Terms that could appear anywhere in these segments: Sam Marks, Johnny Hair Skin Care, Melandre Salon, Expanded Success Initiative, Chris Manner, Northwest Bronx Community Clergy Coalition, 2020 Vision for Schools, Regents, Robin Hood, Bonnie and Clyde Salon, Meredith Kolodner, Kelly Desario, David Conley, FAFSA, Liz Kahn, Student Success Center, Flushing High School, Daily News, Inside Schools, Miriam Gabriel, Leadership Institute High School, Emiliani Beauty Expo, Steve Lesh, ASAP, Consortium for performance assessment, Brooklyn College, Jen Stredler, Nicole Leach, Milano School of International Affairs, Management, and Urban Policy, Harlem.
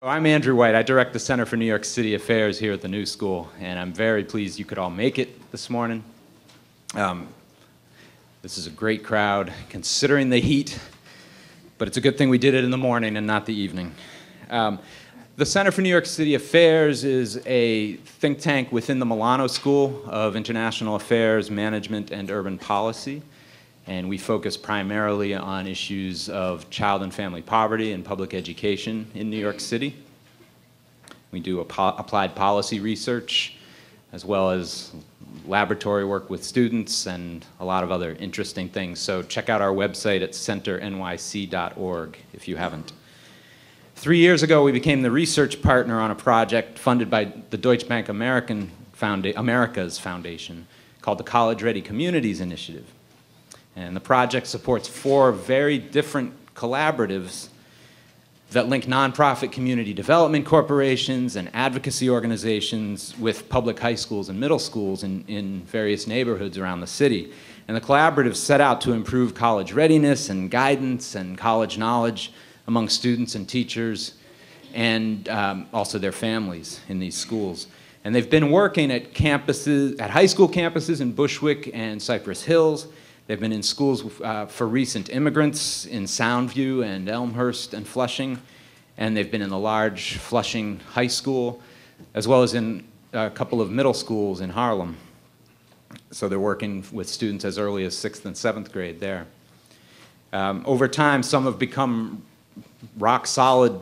I'm Andrew White. I direct the Center for New York City Affairs here at the New School, and I'm very pleased you could all make it this morning. This is a great crowd, considering the heat, but it's a good thing we did it in the morning and not the evening. The Center for New York City Affairs is a think tank within the Milano School of International Affairs, Management, and Urban Policy, and we focus primarily on issues of child and family poverty and public education in New York City. We do applied policy research, as well as laboratory work with students and a lot of other interesting things. So check out our website at centernyc.org if you haven't. 3 years ago, we became the research partner on a project funded by the Deutsche Bank Americas Foundation called the College Ready Communities Initiative. And the project supports 4 very different collaboratives that link nonprofit community development corporations and advocacy organizations with public high schools and middle schools in various neighborhoods around the city. And the collaborative set out to improve college readiness and guidance and college knowledge among students and teachers and also their families in these schools. And they've been working at campuses, at high school campuses in Bushwick and Cypress Hills. They've been in schools for recent immigrants in Soundview and Elmhurst and Flushing, and they've been in the large Flushing High School, as well as in a couple of middle schools in Harlem. So they're working with students as early as 6th and 7th grade there. Over time, some have become rock solid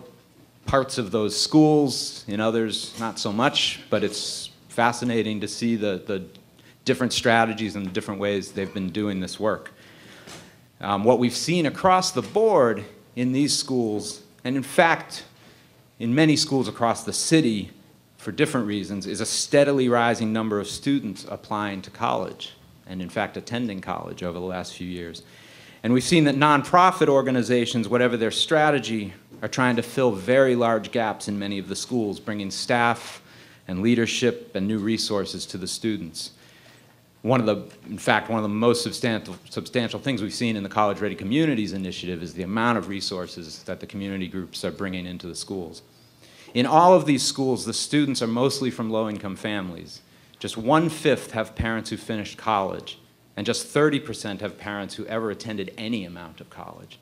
parts of those schools, in others not so much, but it's fascinating to see the different strategies and the different ways they've been doing this work. What we've seen across the board in these schools, and in fact, in many schools across the city for different reasons, is a steadily rising number of students applying to college and in fact attending college over the last few years. And we've seen that nonprofit organizations, whatever their strategy, are trying to fill very large gaps in many of the schools, bringing staff and leadership and new resources to the students. In fact, one of the most substantial things we've seen in the College Ready Communities Initiative is the amount of resources that the community groups are bringing into the schools. In all of these schools, the students are mostly from low-income families. Just 1/5 have parents who finished college, and just 30% have parents who ever attended any amount of college.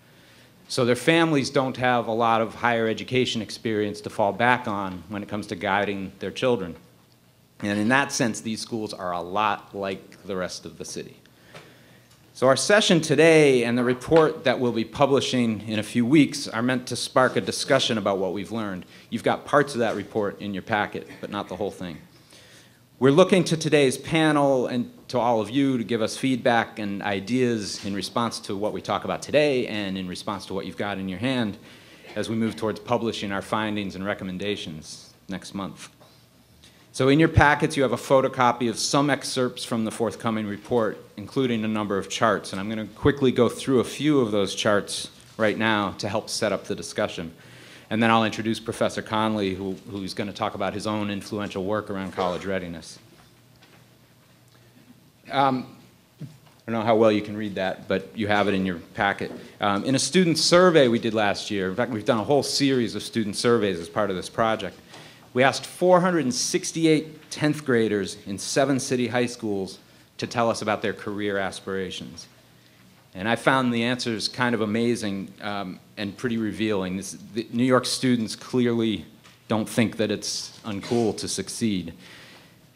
So their families don't have a lot of higher education experience to fall back on when it comes to guiding their children. And in that sense, these schools are a lot like the rest of the city. So our session today and the report that we'll be publishing in a few weeks are meant to spark a discussion about what we've learned. You've got parts of that report in your packet, but not the whole thing. We're looking to today's panel and to all of you to give us feedback and ideas in response to what we talk about today and in response to what you've got in your hand as we move towards publishing our findings and recommendations next month. So in your packets, you have a photocopy of some excerpts from the forthcoming report, including a number of charts. And I'm going to quickly go through a few of those charts right now to help set up the discussion. And then I'll introduce Professor Conley, who's going to talk about his own influential work around college readiness. I don't know how well you can read that, but you have it in your packet. In a student survey we did last year, in fact, we've done a whole series of student surveys as part of this project. We asked 468 10th graders in 7 city high schools to tell us about their career aspirations. And I found the answers kind of amazing and pretty revealing. New York students clearly don't think that it's uncool to succeed.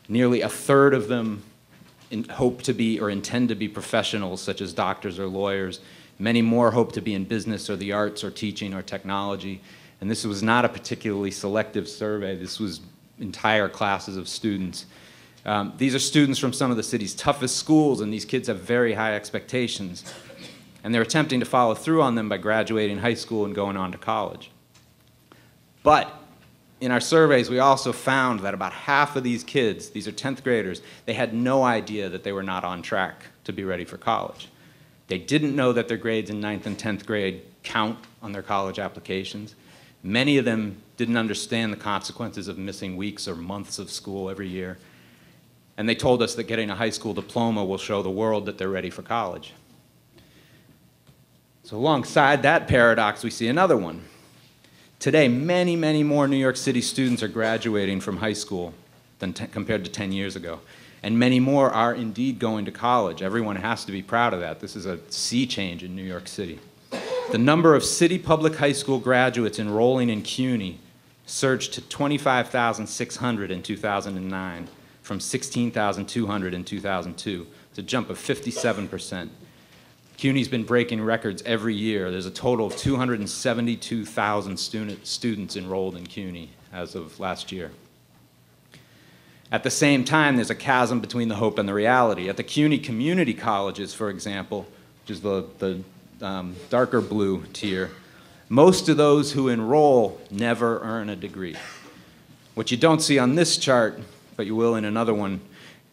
Nearly a third of them hope to be or intend to be professionals, such as doctors or lawyers. Many more hope to be in business or the arts or teaching or technology. And this was not a particularly selective survey. This was entire classes of students. These are students from some of the city's toughest schools, and these kids have very high expectations. And they're attempting to follow through on them by graduating high school and going on to college. But in our surveys, we also found that about half of these kids, these are 10th graders, they had no idea that they were not on track to be ready for college. They didn't know that their grades in 9th and 10th grade count on their college applications. Many of them didn't understand the consequences of missing weeks or months of school every year. And they told us that getting a high school diploma will show the world that they're ready for college. So alongside that paradox, we see another one. Today, many, many more New York City students are graduating from high school than compared to 10 years ago. And many more are indeed going to college. Everyone has to be proud of that. This is a sea change in New York City. The number of city public high school graduates enrolling in CUNY surged to 25,600 in 2009 from 16,200 in 2002. It's a jump of 57%. CUNY's been breaking records every year. There's a total of 272,000 students enrolled in CUNY as of last year. At the same time, there's a chasm between the hope and the reality. At the CUNY community colleges, for example, which is the darker blue tier, most of those who enroll never earn a degree. What you don't see on this chart, but you will in another one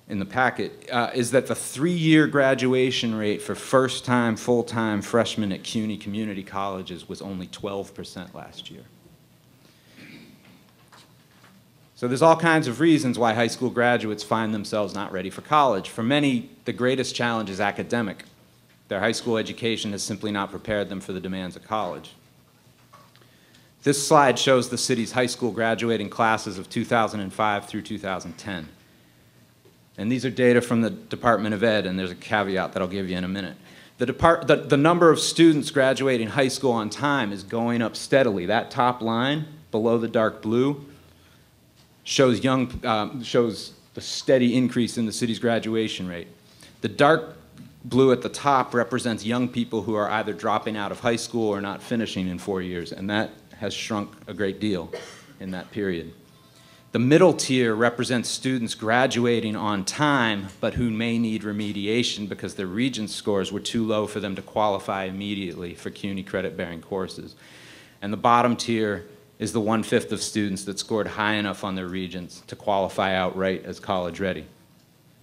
in the packet, is that the three-year graduation rate for first-time, full-time freshmen at CUNY community colleges was only 12% last year. So there's all kinds of reasons why high school graduates find themselves not ready for college. For many, the greatest challenge is academic. Their high school education has simply not prepared them for the demands of college. This slide shows the city's high school graduating classes of 2005 through 2010. And these are data from the Department of Ed, and there's a caveat that I'll give you in a minute. The number of students graduating high school on time is going up steadily. That top line below the dark blue shows shows the steady increase in the city's graduation rate. The dark blue at the top represents young people who are either dropping out of high school or not finishing in 4 years, and that has shrunk a great deal in that period. The middle tier represents students graduating on time, but who may need remediation because their Regents scores were too low for them to qualify immediately for CUNY credit-bearing courses. And the bottom tier is the 1/5 of students that scored high enough on their Regents to qualify outright as college-ready.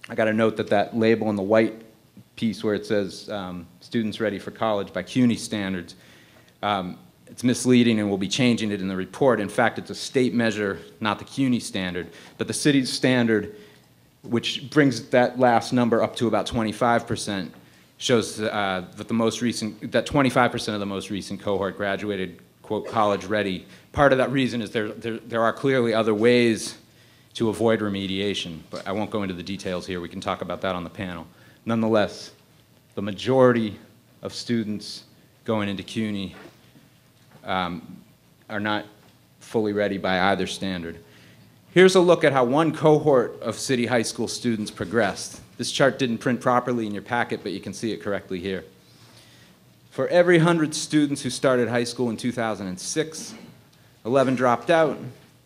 I got to note that that label in the white piece where it says students ready for college by CUNY standards, it's misleading, and we'll be changing it in the report. In fact, it's a state measure, not the CUNY standard, but the city's standard, which brings that last number up to about 25%, shows that 25% of the most recent cohort graduated, quote, college ready. Part of that reason is there are clearly other ways to avoid remediation, but I won't go into the details here. We can talk about that on the panel. Nonetheless, the majority of students going into CUNY are not fully ready by either standard. Here's a look at how one cohort of city high school students progressed. This chart didn't print properly in your packet, but you can see it correctly here. For every 100 students who started high school in 2006, 11 dropped out,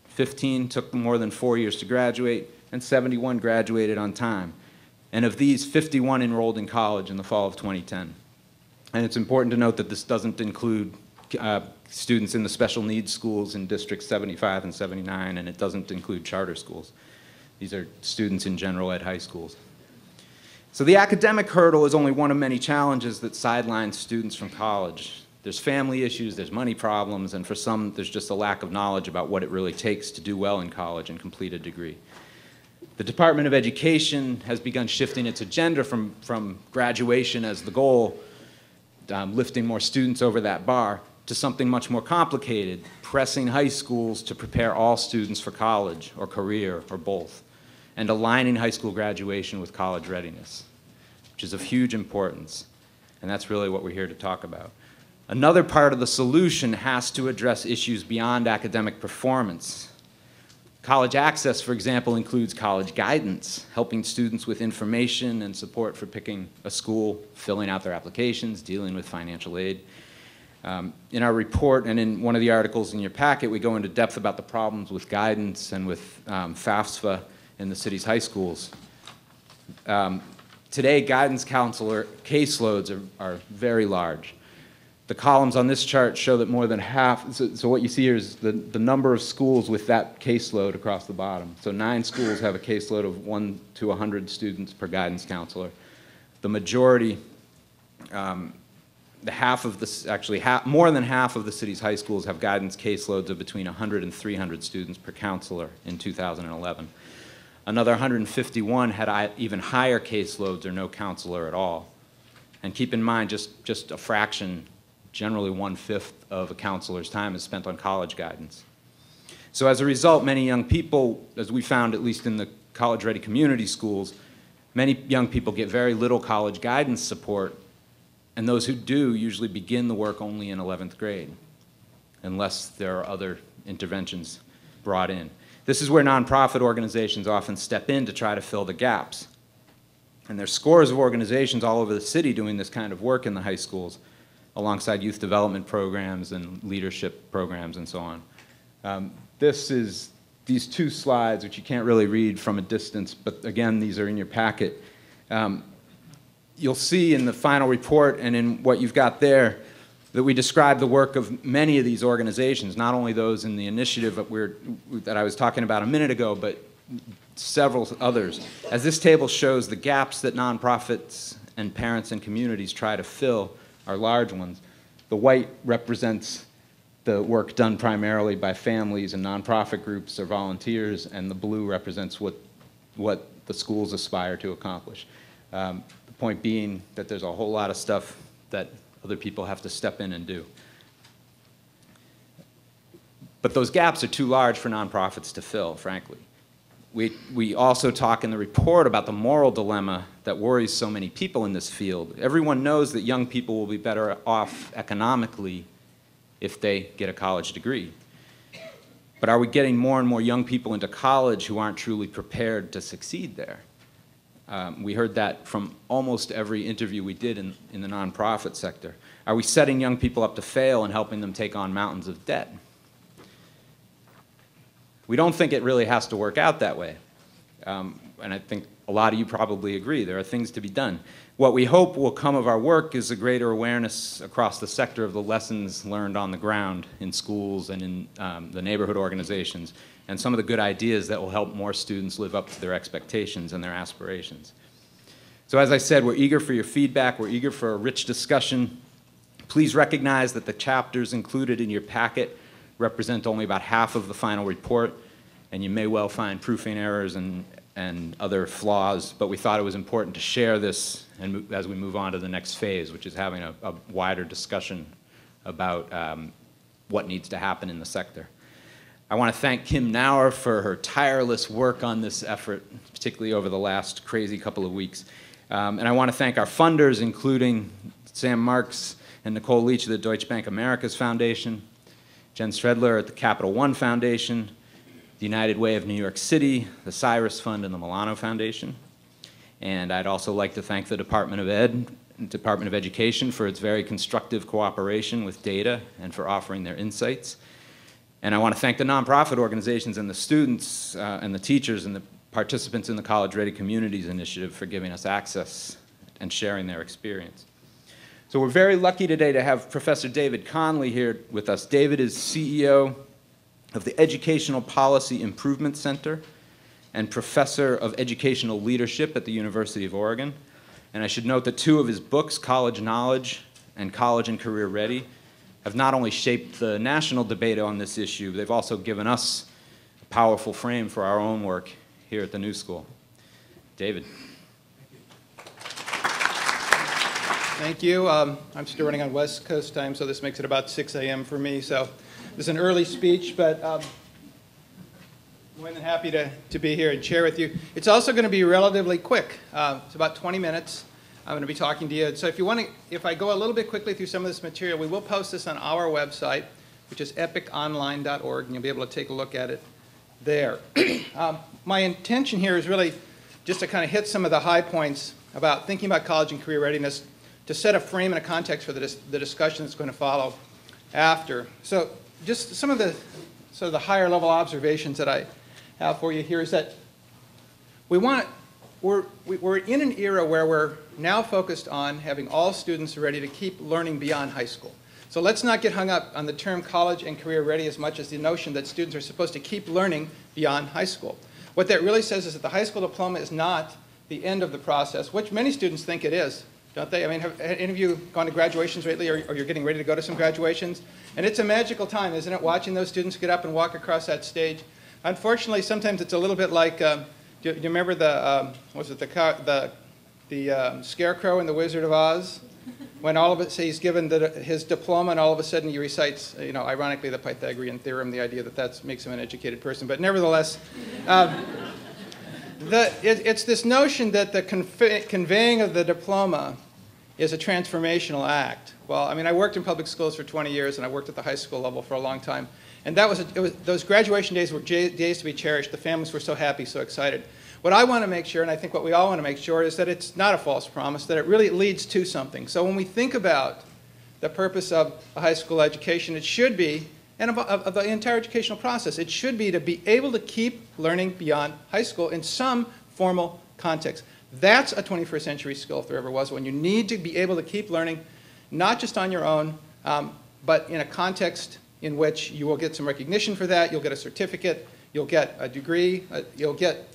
15 took more than 4 years to graduate, and 71 graduated on time. And of these, 51 enrolled in college in the fall of 2010. And it's important to note that this doesn't include students in the special needs schools in districts 75 and 79, and it doesn't include charter schools. These are students in general ed high schools. So the academic hurdle is only one of many challenges that sidelines students from college. There's family issues, there's money problems, and for some, there's just a lack of knowledge about what it really takes to do well in college and complete a degree. The Department of Education has begun shifting its agenda from graduation as the goal, lifting more students over that bar, to something much more complicated, pressing high schools to prepare all students for college or career or both, and aligning high school graduation with college readiness, which is of huge importance, and that's really what we're here to talk about. Another part of the solution has to address issues beyond academic performance. College access, for example, includes college guidance, helping students with information and support for picking a school, filling out their applications, dealing with financial aid. In our report and in one of the articles in your packet, we go into depth about the problems with guidance and with FAFSA in the city's high schools. Today, guidance counselor caseloads are very large. The columns on this chart show that more than half, so what you see here is the number of schools with that caseload across the bottom. So 9 schools have a caseload of 1 to 100 students per guidance counselor. The majority, more than half of the city's high schools have guidance caseloads of between 100 and 300 students per counselor in 2011. Another 151 had even higher caseloads or no counselor at all. And keep in mind, just a fraction Generally, 1/5 of a counselor's time is spent on college guidance. So as a result, many young people, as we found at least in the College Ready Community Schools, many young people get very little college guidance support, and those who do usually begin the work only in 11th grade, unless there are other interventions brought in. This is where nonprofit organizations often step in to try to fill the gaps. And there's scores of organizations all over the city doing this kind of work in the high schools, alongside youth development programs and leadership programs and so on. This is these two slides, which you can't really read from a distance, but again, these are in your packet. You'll see in the final report and in what you've got there that we describe the work of many of these organizations, not only those in the initiative that I was talking about a minute ago, but several others. As this table shows, the gaps that nonprofits and parents and communities try to fill are large ones. The white represents the work done primarily by families and nonprofit groups or volunteers, and the blue represents what the schools aspire to accomplish. The point being that there's a whole lot of stuff that other people have to step in and do. But those gaps are too large for nonprofits to fill, frankly. We also talk in the report about the moral dilemma that worries so many people in this field. Everyone knows that young people will be better off economically if they get a college degree. But are we getting more and more young people into college who aren't truly prepared to succeed there? We heard that from almost every interview we did in the nonprofit sector. Are we setting young people up to fail and helping them take on mountains of debt? We don't think it really has to work out that way. And I think a lot of you probably agree. There are things to be done. What we hope will come of our work is a greater awareness across the sector of the lessons learned on the ground in schools and in the neighborhood organizations, and some of the good ideas that will help more students live up to their expectations and their aspirations. So as I said, we're eager for your feedback. We're eager for a rich discussion. Please recognize that the chapters included in your packet represent only about half of the final report, and you may well find proofing errors and other flaws, but we thought it was important to share this and as we move on to the next phase, which is having a wider discussion about what needs to happen in the sector. I want to thank Kim Nauer for her tireless work on this effort, particularly over the last crazy couple of weeks. And I want to thank our funders, including Sam Marks and Nicole Leach of the Deutsche Bank Americas Foundation, Jen Stredler at the Capital One Foundation, the United Way of New York City, the Cyrus Fund, and the Milano Foundation. And I'd also like to thank the Department of Ed, Department of Education, for its very constructive cooperation with data and for offering their insights. And I want to thank the nonprofit organizations and the students and the teachers and the participants in the College Ready Communities Initiative for giving us access and sharing their experience. So we're very lucky today to have Professor David Conley here with us. David is CEO of the Educational Policy Improvement Center and Professor of Educational Leadership at the University of Oregon. And I should note that two of his books, College Knowledge and College and Career Ready, have not only shaped the national debate on this issue, they've also given us a powerful frame for our own work here at the New School. David. Thank you. I'm still running on West Coast time, so this makes it about 6 a.m. for me. So this is an early speech, but more than happy to be here and share with you. It's also going to be relatively quick. It's about 20 minutes. I'm going to be talking to you. So if you want to, if I go a little bit quickly through some of this material, we will post this on our website, which is epiconline.org, and you'll be able to take a look at it there. My intention here is really just to kind of hit some of the high points about thinking about college and career readiness, to set a frame and a context for the discussion that's going to follow after. So just some of the sort of the higher level observations that I have for you here is that we're in an era where we're now focused on having all students ready to keep learning beyond high school. So let's not get hung up on the term college and career ready as much as the notion that students are supposed to keep learning beyond high school. What that really says is that the high school diploma is not the end of the process, which many students think it is. Don't they? I mean, have any of you gone to graduations lately, or you're getting ready to go to some graduations? And it's a magical time, isn't it, watching those students get up and walk across that stage? Unfortunately, sometimes it's a little bit like, do you remember the Scarecrow and the Wizard of Oz? when all of it, he's given his diploma and all of a sudden he recites, ironically, the Pythagorean theorem, the idea that that makes him an educated person. But nevertheless, it's this notion that the conveying of the diploma is a transformational act. Well, I mean, I worked in public schools for 20 years and I worked at the high school level for a long time. And that was, those graduation days were days to be cherished. The families were so happy, so excited. What I want to make sure, and I think what we all want to make sure, is that it's not a false promise, that it really leads to something. So when we think about the purpose of a high school education, it should be, and of the entire educational process, it should be to be able to keep learning beyond high school in some formal context. That's a 21st century skill if there ever was one. You need to be able to keep learning, not just on your own, but in a context in which you will get some recognition for that, you'll get a certificate, you'll get a degree, you'll get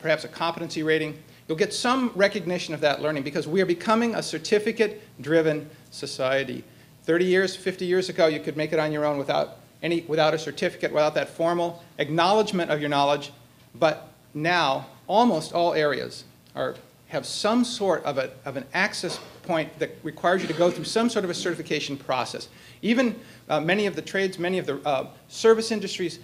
perhaps a competency rating. You'll get some recognition of that learning because we are becoming a certificate-driven society. 30 years, 50 years ago, you could make it on your own without a certificate, without that formal acknowledgement of your knowledge. But now, almost all areas have some sort of an access point that requires you to go through some sort of a certification process. Even many of the trades, many of the service industries,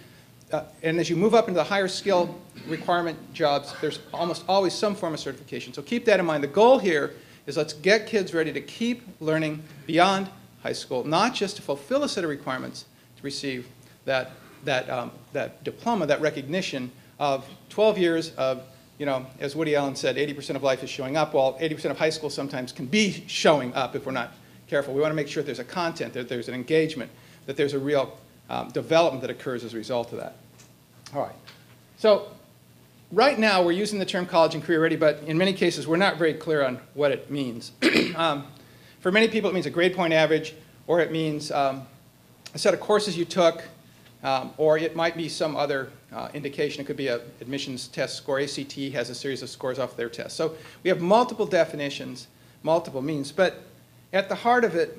and as you move up into the higher skill requirement jobs, there's almost always some form of certification. So keep that in mind. The goal here is let's get kids ready to keep learning beyond high school, not just to fulfill a set of requirements to receive that diploma, that recognition of 12 years of, as Woody Allen said, 80% of life is showing up. Well, 80% of high school sometimes can be showing up if we're not careful. We want to make sure there's a content, that there's an engagement, that there's a real development that occurs as a result of that. All right. So right now we're using the term college and career ready, but in many cases we're not very clear on what it means. For many people it means a grade point average, or it means a set of courses you took, or it might be some other indication. It could be an admissions test score. ACT has a series of scores off their tests. So we have multiple definitions, multiple means, but at the heart of it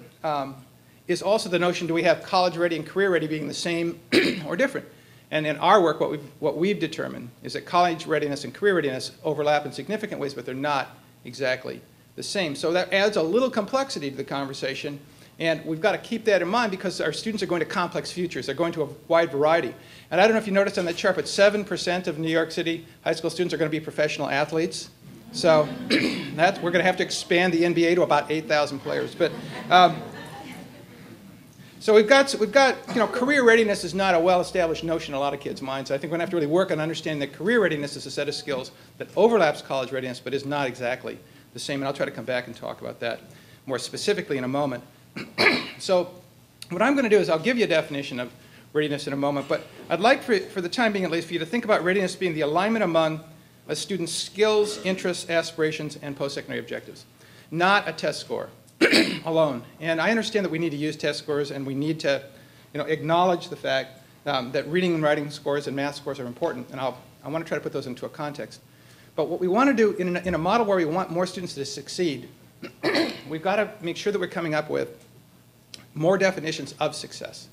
is also the notion, do we have college ready and career ready being the same or different? And in our work, what we've determined is that college readiness and career readiness overlap in significant ways, but they're not exactly the same. So that adds a little complexity to the conversation, and we've got to keep that in mind because our students are going to complex futures. They're going to a wide variety. And I don't know if you noticed on that chart, but 7% of New York City high school students are going to be professional athletes. So we're going to have to expand the NBA to about 8,000 players. But, so we've got career readiness is not a well-established notion in a lot of kids' minds. So I think we're going to have to really work on understanding that career readiness is a set of skills that overlaps college readiness but is not exactly the same. And I'll try to come back and talk about that more specifically in a moment. So what I'm going to do is I'll give you a definition of readiness in a moment, but I'd like for the time being at least for you to think about readiness being the alignment among a student's skills, interests, aspirations, and post-secondary objectives, not a test score alone. And I understand that we need to use test scores and we need to acknowledge the fact that reading and writing scores and math scores are important, and I want to try to put those into a context. But what we want to do in a model where we want more students to succeed, we've got to make sure that we're coming up with more definitions of success.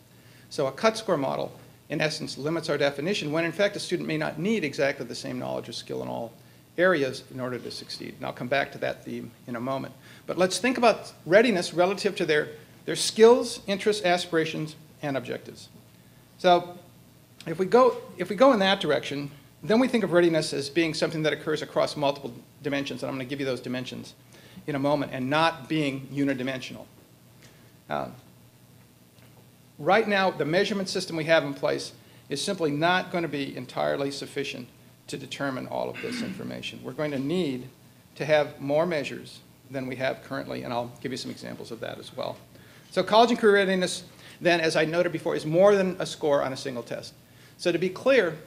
So a cut score model, in essence, limits our definition when in fact a student may not need exactly the same knowledge or skill in all areas in order to succeed. And I'll come back to that theme in a moment. But let's think about readiness relative to their skills, interests, aspirations, and objectives. So if we go in that direction, then we think of readiness as being something that occurs across multiple dimensions, and I'm going to give you those dimensions in a moment, and not being unidimensional. Right now, the measurement system we have in place is simply not going to be entirely sufficient to determine all of this information. We're going to need to have more measures than we have currently, and I'll give you some examples of that as well. So college and career readiness, then, as I noted before, is more than a score on a single test. So to be clear,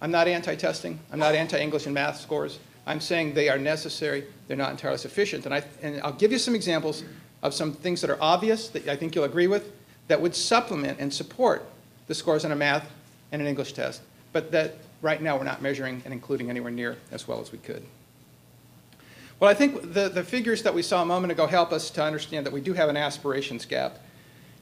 I'm not anti-testing, I'm not anti-English and math scores. I'm saying they are necessary, they're not entirely sufficient. And I'll give you some examples of some things that are obvious that I think you'll agree with that would supplement and support the scores on a math and an English test, but that right now we're not measuring and including anywhere near as well as we could. Well, I think the figures that we saw a moment ago help us to understand that we do have an aspirations gap.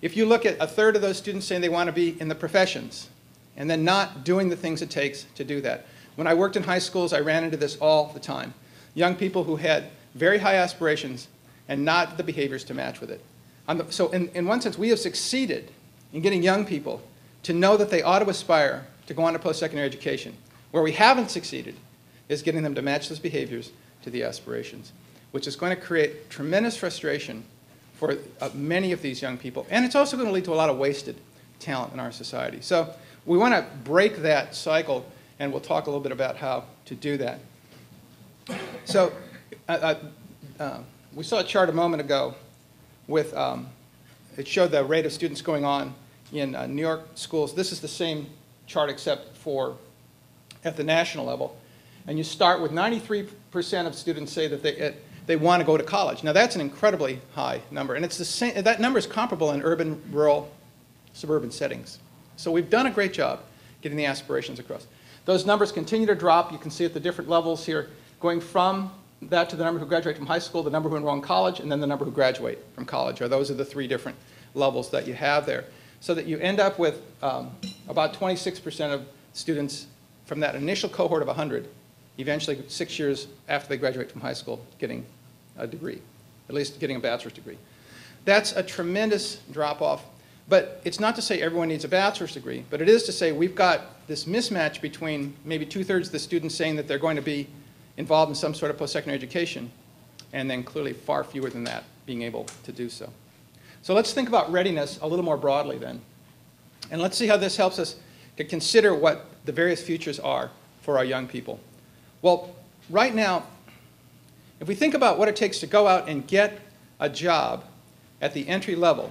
If you look at a third of those students saying they want to be in the professions and then not doing the things it takes to do that. When I worked in high schools, I ran into this all the time. Young people who had very high aspirations and not the behaviors to match with it. So in one sense, we have succeeded in getting young people to know that they ought to aspire to go on to post-secondary education. Where we haven't succeeded is getting them to match those behaviors to the aspirations, which is going to create tremendous frustration for many of these young people. And it's also going to lead to a lot of wasted talent in our society. So we want to break that cycle, and we'll talk a little bit about how to do that. So we saw a chart a moment ago with, it showed the rate of students going on in New York schools. This is the same chart except for at the national level. And you start with 93% of students say that they want to go to college. Now that's an incredibly high number, and it's the same, that number is comparable in urban, rural, suburban settings. So we've done a great job getting the aspirations across. Those numbers continue to drop. You can see at the different levels here, going from that to the number who graduate from high school, the number who enroll in college, and then the number who graduate from college. Or those are the three different levels that you have there. So that you end up with about 26% of students from that initial cohort of 100, eventually 6 years after they graduate from high school, getting a degree, at least getting a bachelor's degree. That's a tremendous drop-off, but it's not to say everyone needs a bachelor's degree, but it is to say we've got this mismatch between maybe two-thirds of the students saying that they're going to be involved in some sort of post-secondary education, and then clearly far fewer than that being able to do so. So let's think about readiness a little more broadly then, and let's see how this helps us to consider what the various futures are for our young people. Well, right now, if we think about what it takes to go out and get a job at the entry level,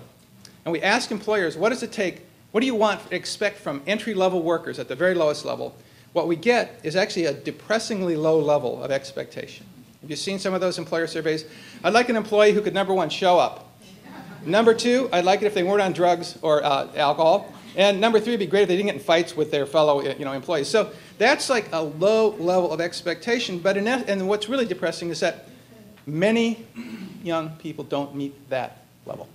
and we ask employers, what does it take, what do you expect from entry-level workers at the very lowest level, what we get is actually a depressingly low level of expectation. Have you seen some of those employer surveys? I'd like an employee who could, number one, show up. Number two, I'd like it if they weren't on drugs or alcohol. And number three would be great if they didn't get in fights with their fellow employees. So that's like a low level of expectation. But and what's really depressing is that many young people don't meet that level.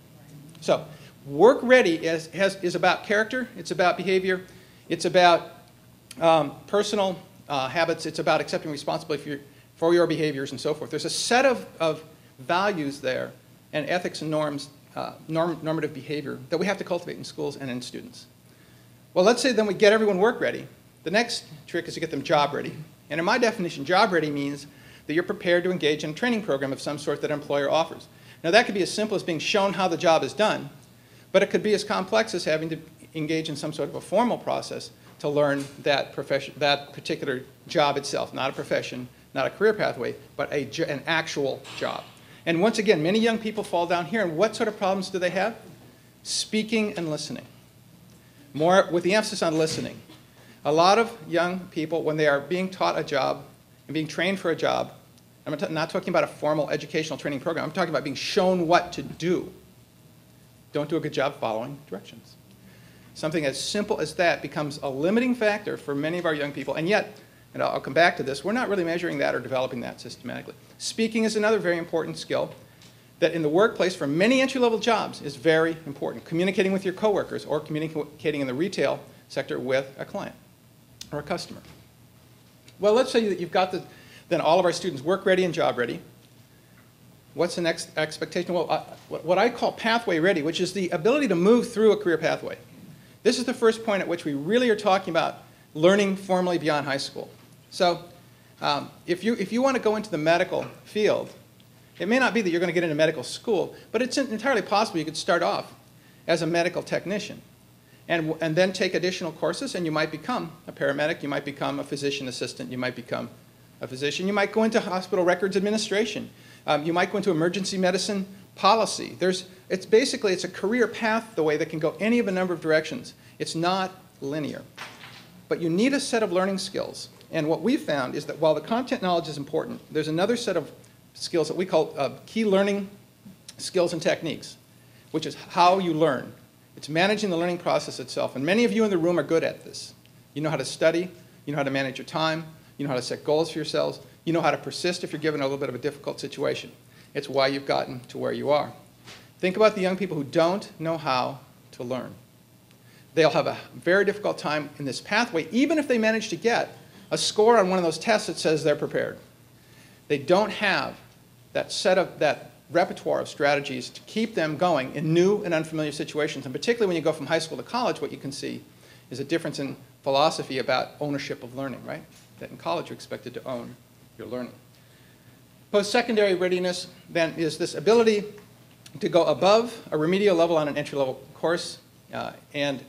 So work ready is about character. It's about behavior. It's about personal habits. It's about accepting responsibility for your behaviors and so forth. There's a set of values there and ethics and norms, normative behavior that we have to cultivate in schools and in students. Well, let's say then we get everyone work ready. The next trick is to get them job ready. And in my definition, job ready means that you're prepared to engage in a training program of some sort that an employer offers. Now that could be as simple as being shown how the job is done, but it could be as complex as having to engage in some sort of a formal process to learn that profession, that particular job itself, not a profession, not a career pathway, but an actual job. And once again, many young people fall down here, and what sort of problems do they have? Speaking and listening, more with the emphasis on listening. A lot of young people, when they are being taught a job and being trained for a job, I'm not talking about a formal educational training program, I'm talking about being shown what to do. Don't do a good job following directions. Something as simple as that becomes a limiting factor for many of our young people, and yet, and I'll come back to this, we're not really measuring that or developing that systematically. Speaking is another very important skill that in the workplace for many entry-level jobs is very important. Communicating with your coworkers or communicating in the retail sector with a client or a customer. Well, let's say that you've got then all of our students work ready and job ready. What's the next expectation? Well, what I call pathway ready, which is the ability to move through a career pathway. This is the first point at which we really are talking about learning formally beyond high school. So if you want to go into the medical field, it may not be that you're going to get into medical school, but it's entirely possible you could start off as a medical technician and then take additional courses, and you might become a paramedic, you might become a physician assistant, you might become a physician, you might go into hospital records administration, you might go into emergency medicine policy. It's basically a career path the way that can go any of a number of directions. It's not linear. But you need a set of learning skills. And what we found is that while the content knowledge is important, there's another set of skills that we call key learning skills and techniques, which is how you learn. It's managing the learning process itself. And many of you in the room are good at this. You know how to study. You know how to manage your time. You know how to set goals for yourselves. You know how to persist if you're given a little bit of a difficult situation. It's why you've gotten to where you are. Think about the young people who don't know how to learn. They'll have a very difficult time in this pathway, even if they manage to get a score on one of those tests that says they're prepared. They don't have that set of that repertoire of strategies to keep them going in new and unfamiliar situations. And particularly when you go from high school to college, what you can see is a difference in philosophy about ownership of learning, right? That in college you're expected to own your learning. Post-secondary readiness, then, is this ability to go above a remedial level on an entry-level course and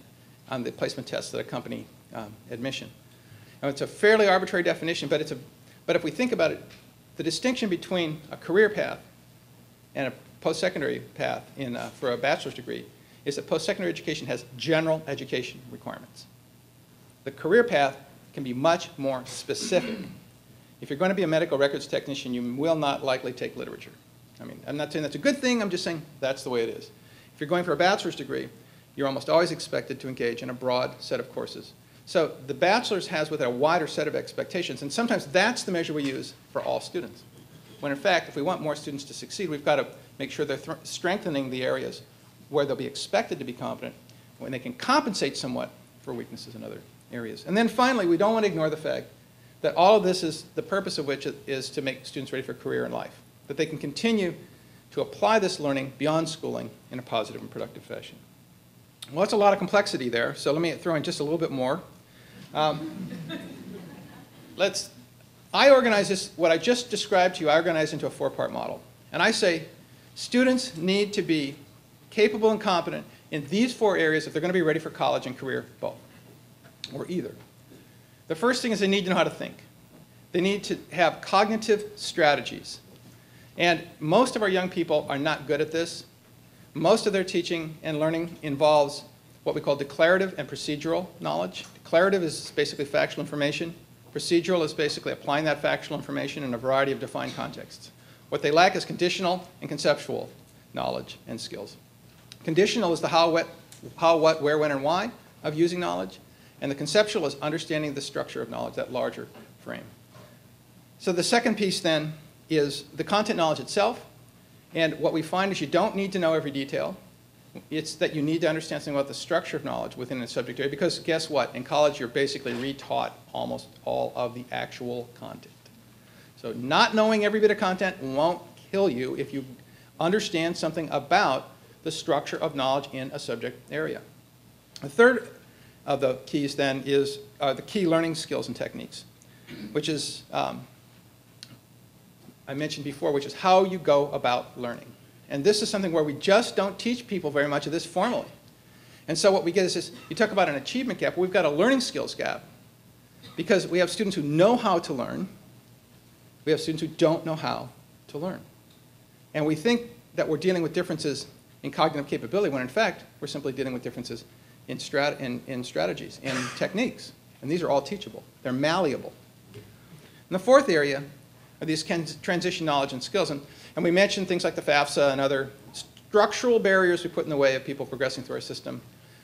on the placement tests that accompany admission. Now, it's a fairly arbitrary definition, but, if we think about it, the distinction between a career path and a post-secondary path in, for a bachelor's degree is that post-secondary education has general education requirements. The career path can be much more specific. If you're going to be a medical records technician, you will not likely take literature. I mean, I'm not saying that's a good thing, I'm just saying that's the way it is. If you're going for a bachelor's degree, you're almost always expected to engage in a broad set of courses. So the bachelor's has with it a wider set of expectations, and sometimes that's the measure we use for all students. When in fact, if we want more students to succeed, we've got to make sure they're strengthening the areas where they'll be expected to be competent, when they can compensate somewhat for weaknesses in other areas. And then finally, we don't want to ignore the fact that all of this is the purpose of which is to make students ready for career and life, that they can continue to apply this learning beyond schooling in a positive and productive fashion. Well, that's a lot of complexity there, so let me throw in just a little bit more. I organize this, what I just described to you, I organize into a four-part model. And I say students need to be capable and competent in these four areas if they're going to be ready for college and career both, or either. The first thing is they need to know how to think. They need to have cognitive strategies. And most of our young people are not good at this. Most of their teaching and learning involves what we call declarative and procedural knowledge. Declarative is basically factual information. Procedural is basically applying that factual information in a variety of defined contexts. What they lack is conditional and conceptual knowledge and skills. Conditional is the how, what, where, when, and why of using knowledge. And the conceptual is understanding the structure of knowledge, that larger frame. So the second piece then is the content knowledge itself. And what we find is you don't need to know every detail. It's that you need to understand something about the structure of knowledge within a subject area, because guess what? In college, you're basically re-taught almost all of the actual content. So not knowing every bit of content won't kill you if you understand something about the structure of knowledge in a subject area. The third of the keys then is the key learning skills and techniques, which is I mentioned before, which is how you go about learning. And this is something where we just don't teach people very much of this formally. And so what we get is this, you talk about an achievement gap, we've got a learning skills gap because we have students who know how to learn, we have students who don't know how to learn. And we think that we're dealing with differences in cognitive capability when in fact we're simply dealing with differences in strategies, in techniques. And these are all teachable, they're malleable. And the fourth area are these transition knowledge and skills. And we mentioned things like the FAFSA and other structural barriers we put in the way of people progressing through our system.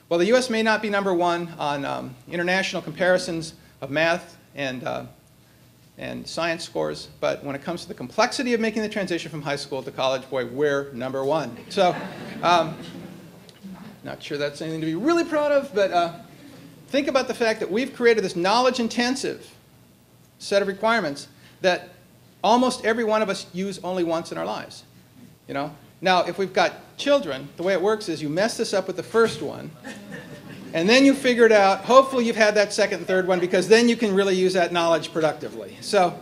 Well, the US may not be number one on international comparisons of math and science scores, but when it comes to the complexity of making the transition from high school to college, boy, we're number one. So not sure that's anything to be really proud of, but think about the fact that we've created this knowledge-intensive set of requirements that almost every one of us use only once in our lives, you know? Now, if we've got children, the way it works is you mess this up with the first one, and then you figure it out. Hopefully you've had that second and third one, because then you can really use that knowledge productively. So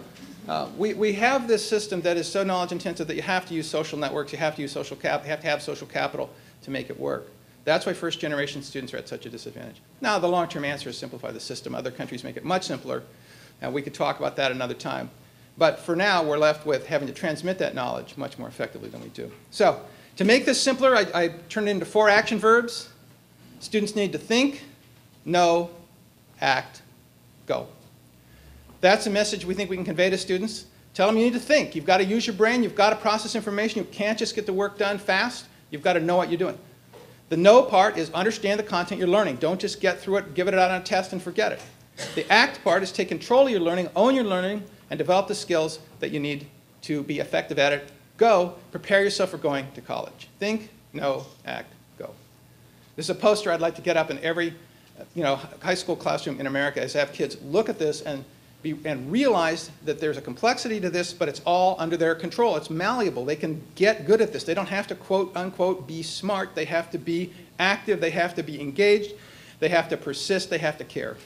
we have this system that is so knowledge intensive that you have to use social networks, you have to use social capital, you have to have social capital to make it work. That's why first generation students are at such a disadvantage. Now, the long-term answer is simplify the system. Other countries make it much simpler, and we could talk about that another time. But for now, we're left with having to transmit that knowledge much more effectively than we do. So to make this simpler, I turned it into four action verbs. Students need to think, know, act, go. That's a message we think we can convey to students. Tell them you need to think. You've got to use your brain. You've got to process information. You can't just get the work done fast. You've got to know what you're doing. The know part is understand the content you're learning. Don't just get through it, give it out on a test, and forget it. The act part is take control of your learning, own your learning, and develop the skills that you need to be effective at it. Go, prepare yourself for going to college. Think, know, act, go. This is a poster I'd like to get up in every high school classroom in America, is to have kids look at this and and realize that there's a complexity to this, but it's all under their control. It's malleable. They can get good at this. They don't have to, quote, unquote, be smart. They have to be active. They have to be engaged. They have to persist. They have to care.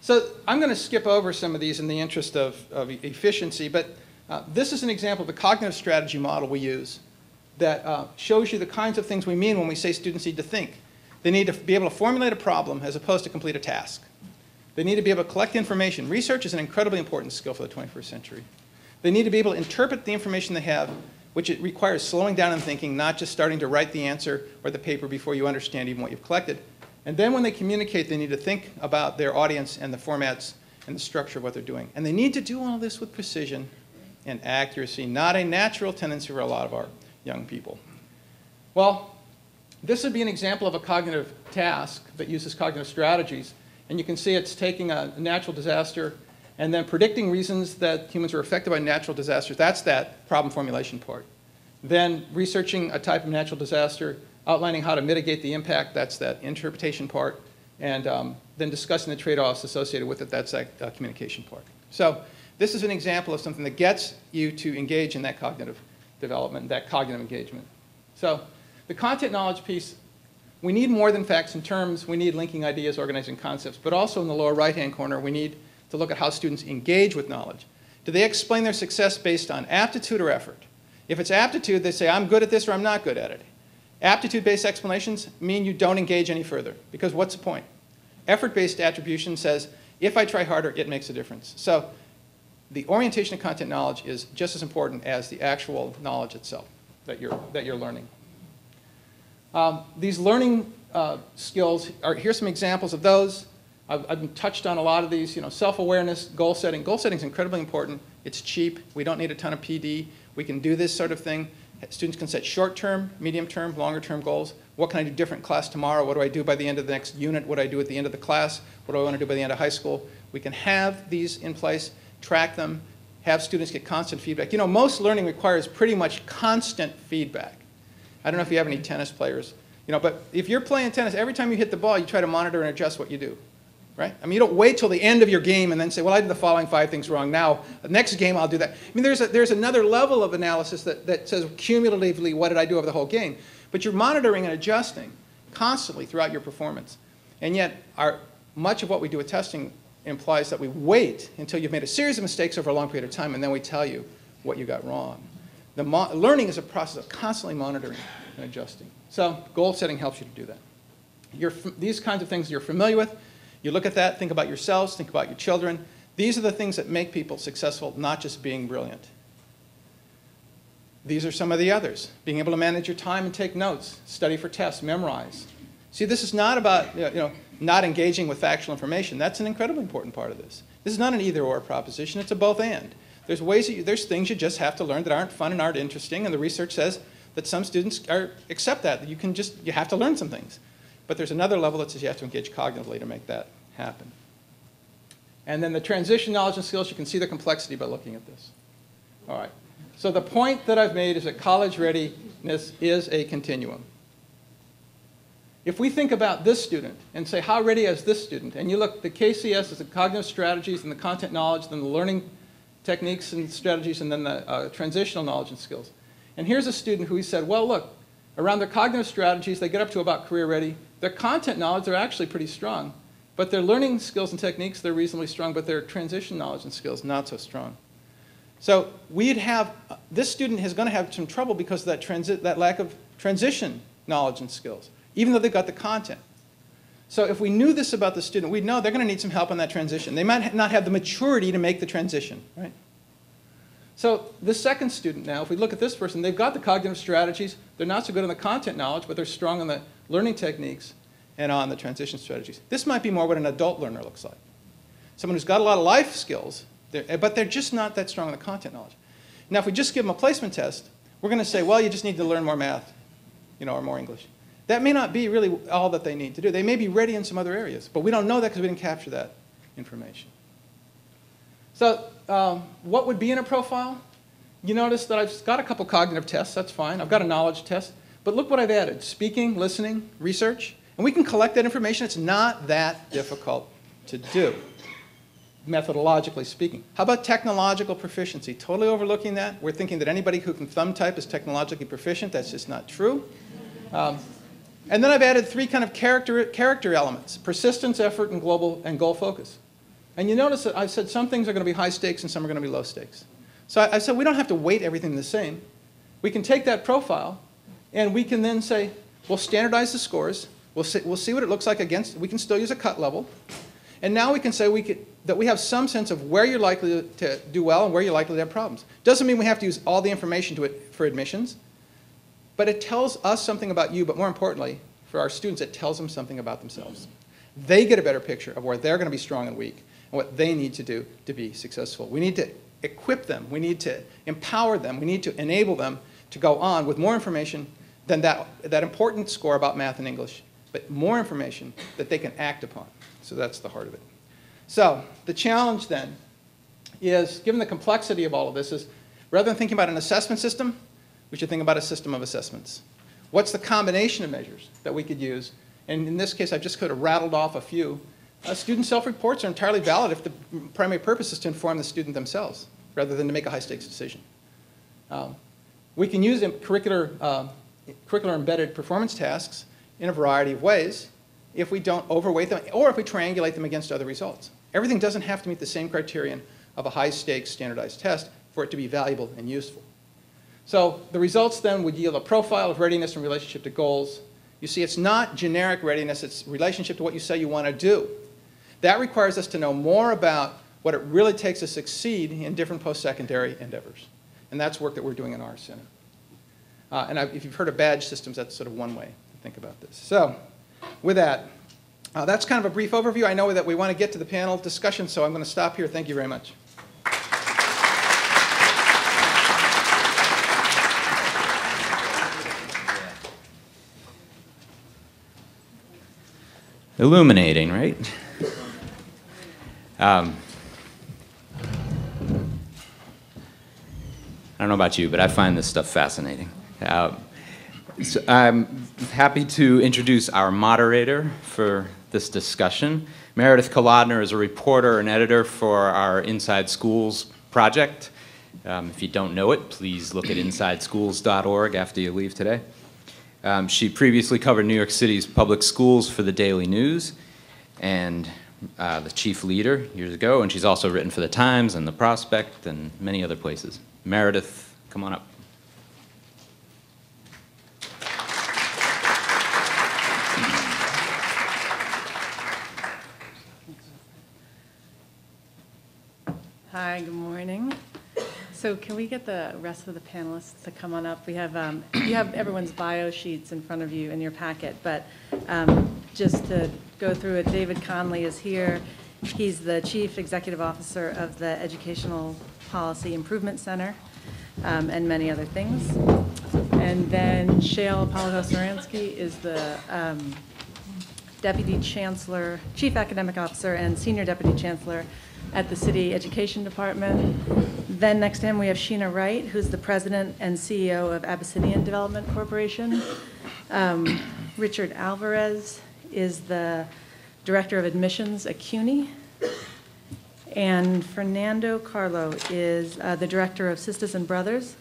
So I'm going to skip over some of these in the interest of efficiency, but this is an example of a cognitive strategy model we use that shows you the kinds of things we mean when we say students need to think. They need to be able to formulate a problem as opposed to complete a task. They need to be able to collect information. Research is an incredibly important skill for the 21st century. They need to be able to interpret the information they have, which it requires slowing down and thinking, not just starting to write the answer or the paper before you understand even what you've collected. And then when they communicate, they need to think about their audience and the formats and the structure of what they're doing. And they need to do all this with precision and accuracy, not a natural tendency for a lot of our young people. Well, this would be an example of a cognitive task that uses cognitive strategies. And you can see it's taking a natural disaster and then predicting reasons that humans are affected by natural disasters. That's that problem formulation part. Then researching a type of natural disaster, outlining how to mitigate the impact. That's that interpretation part. And then discussing the trade-offs associated with it. That's that communication part. So this is an example of something that gets you to engage in that cognitive development, that cognitive engagement. So the content knowledge piece, we need more than facts and terms. We need linking ideas, organizing concepts. But also in the lower right-hand corner, we need to look at how students engage with knowledge. Do they explain their success based on aptitude or effort? If it's aptitude, they say, I'm good at this or I'm not good at it. Aptitude-based explanations mean you don't engage any further, because what's the point? Effort-based attribution says, if I try harder, it makes a difference. So the orientation of content knowledge is just as important as the actual knowledge itself that you're learning. These learning skills, here's some examples of those. I've touched on a lot of these, self-awareness, goal setting. Goal setting is incredibly important. It's cheap. We don't need a ton of PD. We can do this sort of thing. Students can set short-term, medium-term, longer-term goals. What can I do different class tomorrow? What do I do by the end of the next unit? What do I do at the end of the class? What do I want to do by the end of high school? We can have these in place, track them, have students get constant feedback. Most learning requires pretty much constant feedback. I don't know if you have any tennis players, but if you're playing tennis, every time you hit the ball, you try to monitor and adjust what you do, right? I mean, you don't wait till the end of your game and then say, well, I did the following 5 things wrong. Now, the next game, I'll do that. I mean, there's another level of analysis that says cumulatively, what did I do over the whole game? But you're monitoring and adjusting constantly throughout your performance. And yet, much of what we do with testing implies that we wait until you've made a series of mistakes over a long period of time, and then we tell you what you got wrong. Learning is a process of constantly monitoring and adjusting. So goal setting helps you to do that. These kinds of things you're familiar with. You look at that, think about yourselves, think about your children. These are the things that make people successful, not just being brilliant. These are some of the others. Being able to manage your time and take notes, study for tests, memorize. See, this is not about not engaging with factual information. That's an incredibly important part of this. This is not an either-or proposition. It's a both-and. There's ways there's things you just have to learn that aren't fun and aren't interesting, and the research says that some students accept that. You have to learn some things. But there's another level that says you have to engage cognitively to make that happen. And then the transition knowledge and skills, you can see the complexity by looking at this. All right. So the point that I've made is that college readiness is a continuum. If we think about this student and say, how ready is this student? And you look, the KCS is the cognitive strategies and the content knowledge, then the learning techniques and strategies, and then the transitional knowledge and skills. And here's a student who he said, well, look, around their cognitive strategies, they get up to about career ready. Their content knowledge, they're actually pretty strong. But their learning skills and techniques, they're reasonably strong, but their transition knowledge and skills, not so strong. So this student is going to have some trouble because of that lack of transition knowledge and skills, even though they've got the content. So if we knew this about the student, we'd know they're going to need some help on that transition. They might not have the maturity to make the transition, right? So the second student now, if we look at this person, they've got the cognitive strategies. They're not so good on the content knowledge, but they're strong on the learning techniques and on the transition strategies. This might be more what an adult learner looks like. Someone who's got a lot of life skills, but they're just not that strong on the content knowledge. Now, if we just give them a placement test, we're going to say, well, you just need to learn more math, or more English. That may not be really all that they need to do. They may be ready in some other areas, but we don't know that because we didn't capture that information. So what would be in a profile? You notice that I've got a couple cognitive tests. That's fine. I've got a knowledge test. But look what I've added, speaking, listening, research. And we can collect that information. It's not that difficult to do. methodologically speaking. How about technological proficiency? Totally overlooking that. We're thinking that anybody who can thumb type is technologically proficient. That's just not true. And then I've added three kind of character elements: persistence, effort, and goal focus. And you notice that I've said some things are going to be high stakes and some are going to be low stakes. So I said we don't have to weight everything the same. We can take that profile and we can then say, we'll standardize the scores. We'll see what it looks like against. We can still use a cut level. And now we can say that we have some sense of where you're likely to do well and where you're likely to have problems. Doesn't mean we have to use all the information to it for admissions. But it tells us something about you, but more importantly, for our students, it tells them something about themselves. They get a better picture of where they're going to be strong and weak and what they need to do to be successful. We need to equip them. We need to empower them. We need to enable them to go on with more information than that important score about math and English, but more information that they can act upon. So that's the heart of it. So the challenge then is, given the complexity of all of this, is rather than thinking about an assessment system, we should think about a system of assessments. What's the combination of measures that we could use? And in this case, I just could have rattled off a few. Student self-reports are entirely valid if the primary purpose is to inform the student themselves rather than to make a high-stakes decision. We can use curricular-embedded performance tasks in a variety of ways if we don't overweight them or if we triangulate them against other results. Everything doesn't have to meet the same criterion of a high-stakes standardized test for it to be valuable and useful. So the results then would yield a profile of readiness in relationship to goals. You see, it's not generic readiness, it's relationship to what you say you want to do. That requires us to know more about what it really takes to succeed in different post-secondary endeavors. And that's work that we're doing in our center. If you've heard of badge systems, that's sort of one way to think about this. So with that, that's kind of a brief overview. I know that we want to get to the panel discussion, so I'm going to stop here. Thank you very much. Illuminating, right? I don't know about you, but I find this stuff fascinating. So I'm happy to introduce our moderator for this discussion. Meredith Kolodner is a reporter and editor for our Inside Schools project. If you don't know it, please look at insideschools.org after you leave today. She previously covered New York City's public schools for the Daily News and the Chief Leader years ago, and she's also written for the Times and the Prospect and many other places. Meredith, come on up. Hi, good morning. So can we get the rest of the panelists to come on up? We have, you have everyone's bio sheets in front of you in your packet, but just to go through it, David Conley is here. He's the Chief Executive Officer of the Educational Policy Improvement Center and many other things. And then Shael Polakow-Suransky is the Deputy Chancellor, Chief Academic Officer and Senior Deputy Chancellor at the City Education Department. Then next to him we have Sheena Wright, who's the President and CEO of Abyssinian Development Corporation. Richard Alvarez is the Director of Admissions at CUNY. And Fernando Carlo is the Director of Sisters and Brothers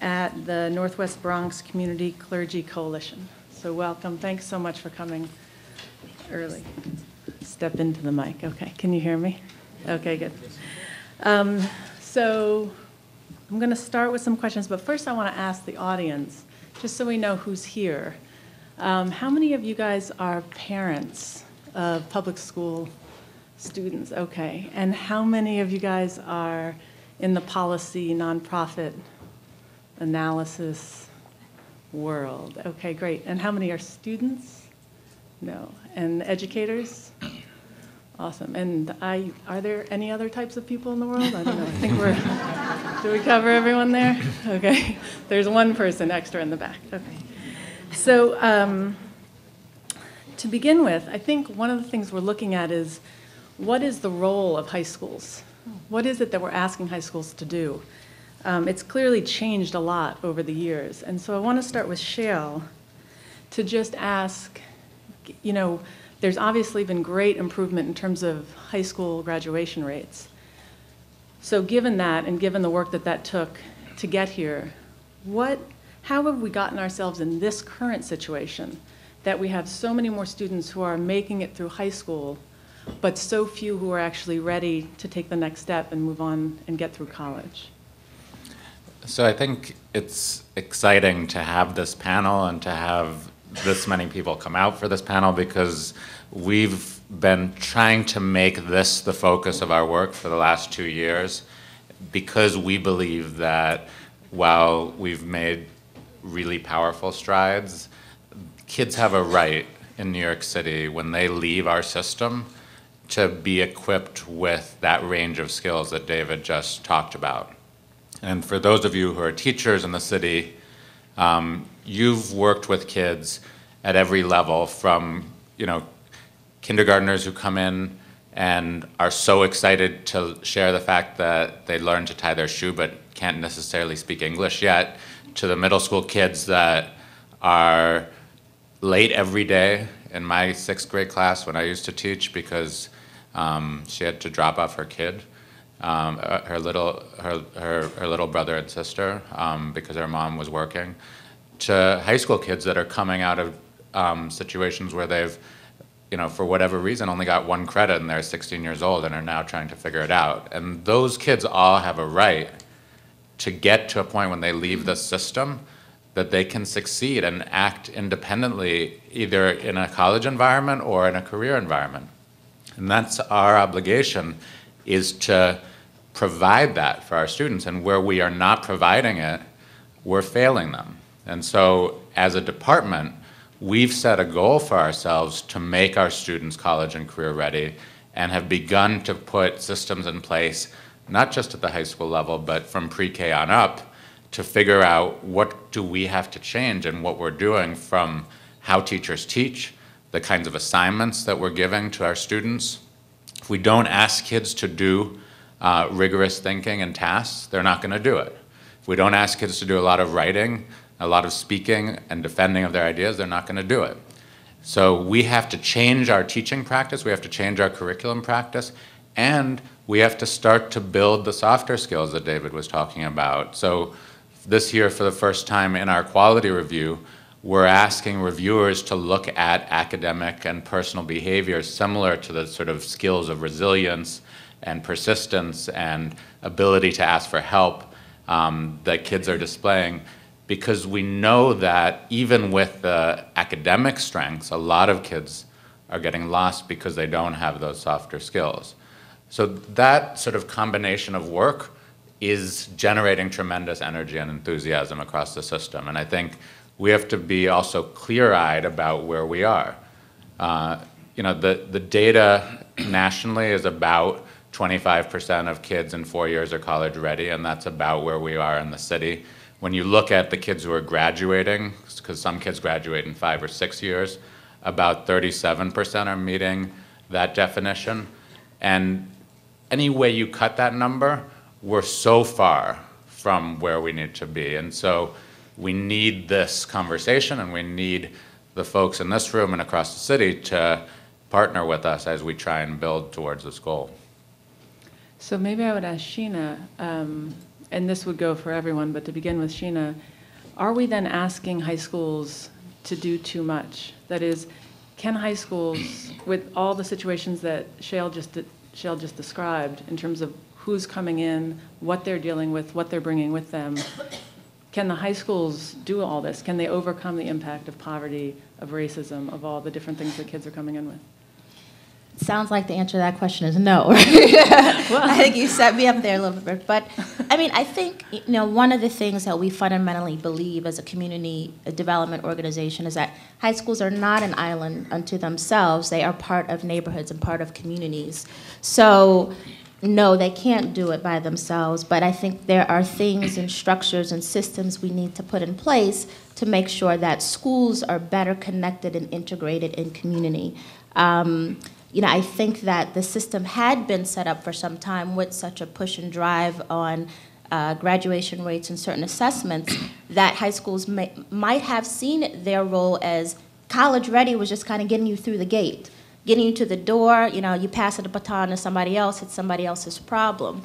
at the Northwest Bronx Community Clergy Coalition. So welcome, thanks so much for coming early. Step into the mic, okay, can you hear me? Okay, good. So I'm going to start with some questions, but first I want to ask the audience, just so we know who's here. How many of you guys are parents of public school students? Okay. And how many of you guys are in the policy, nonprofit analysis world? Okay, great. And how many are students? No. And educators? Awesome. And are there any other types of people in the world? I don't know. I think we're, do we cover everyone there? Okay. There's one person extra in the back. Okay. So to begin with, I think one of the things we're looking at is, what is the role of high schools? What is it that we're asking high schools to do? It's clearly changed a lot over the years. And so I want to start with Shael to just ask, you know, There's obviously been great improvement in terms of high school graduation rates. So given that, and given the work that that took to get here, how have we gotten ourselves in this current situation that we have so many more students who are making it through high school, but so few who are actually ready to take the next step and move on and get through college? So I think it's exciting to have this panel and to have this many people come out for this panel, because we've been trying to make this the focus of our work for the last 2 years, because we believe that while we've made really powerful strides, kids have a right in New York City when they leave our system to be equipped with that range of skills that David just talked about. And for those of you who are teachers in the city, you've worked with kids at every level, from kindergartners who come in and are so excited to share the fact that they learned to tie their shoe but can't necessarily speak English yet, to the middle school kids that are late every day. In my 6th grade class when I used to teach, because she had to drop off her kid, her little brother and sister, because her mom was working, to high school kids that are coming out of situations where they've, for whatever reason, only got 1 credit and they're 16 years old and are now trying to figure it out. And those kids all have a right to get to a point when they leave the system that they can succeed and act independently, either in a college environment or in a career environment. And that's our obligation, is to provide that for our students. And where we are not providing it, we're failing them. And so as a department, we've set a goal for ourselves to make our students college and career ready, and have begun to put systems in place, not just at the high school level, but from pre-K on up, to figure out what do we have to change in what we're doing, from how teachers teach, the kinds of assignments that we're giving to our students. If we don't ask kids to do rigorous thinking and tasks, they're not going to do it. If we don't ask kids to do a lot of writing, a lot of speaking and defending of their ideas, they're not going to do it. So we have to change our teaching practice, we have to change our curriculum practice, and we have to start to build the softer skills that David was talking about. So this year, for the first time in our quality review, we're asking reviewers to look at academic and personal behavior similar to the sort of skills of resilience and persistence and ability to ask for help that kids are displaying, because we know that even with the academic strengths, a lot of kids are getting lost because they don't have those softer skills. So that sort of combination of work is generating tremendous energy and enthusiasm across the system. And I think we have to be also clear-eyed about where we are. The data nationally is about 25% of kids in 4 years are college ready, and that's about where we are in the city. When you look at the kids who are graduating, because some kids graduate in 5 or 6 years, about 37% are meeting that definition. And any way you cut that number, we're so far from where we need to be. And so we need this conversation, and we need the folks in this room and across the city to partner with us as we try and build towards this goal. So maybe I would ask Sheena, and this would go for everyone, but to begin with Sheena, are we then asking high schools to do too much? That is, can high schools, with all the situations that Shael just described in terms of who's coming in, what they're dealing with, what they're bringing with them, can the high schools do all this? Can they overcome the impact of poverty, of racism, of all the different things that kids are coming in with? Sounds like the answer to that question is no. Well, I think you set me up there a little bit. But I mean, I think one of the things that we fundamentally believe as a community development organization is that high schools are not an island unto themselves. They are part of neighborhoods and part of communities. So no, they can't do it by themselves, but I think there are things and structures and systems we need to put in place to make sure that schools are better connected and integrated in community. I think that the system had been set up for some time with such a push and drive on graduation rates and certain assessments that high schools might have seen their role as college ready was just kind of getting you through the gate. getting to the door, you know, you pass it a baton to somebody else, it's somebody else's problem.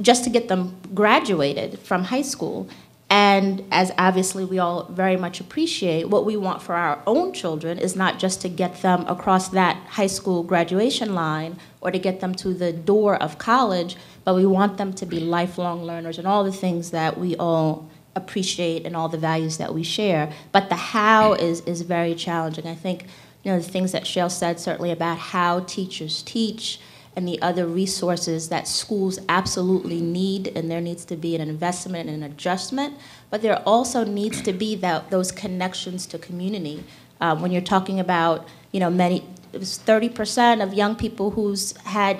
Just to get them graduated from high school. And as obviously we all very much appreciate, what we want for our own children is not just to get them across that high school graduation line or to get them to the door of college, but we want them to be lifelong learners and all the things that we all appreciate and all the values that we share. But the how is very challenging. I think, you know, the things that Shael said certainly about how teachers teach and the other resources that schools absolutely need, and there needs to be an investment and an adjustment, but there also needs to be that, those connections to community. When you're talking about, you know, many, it was 30% of young people who's had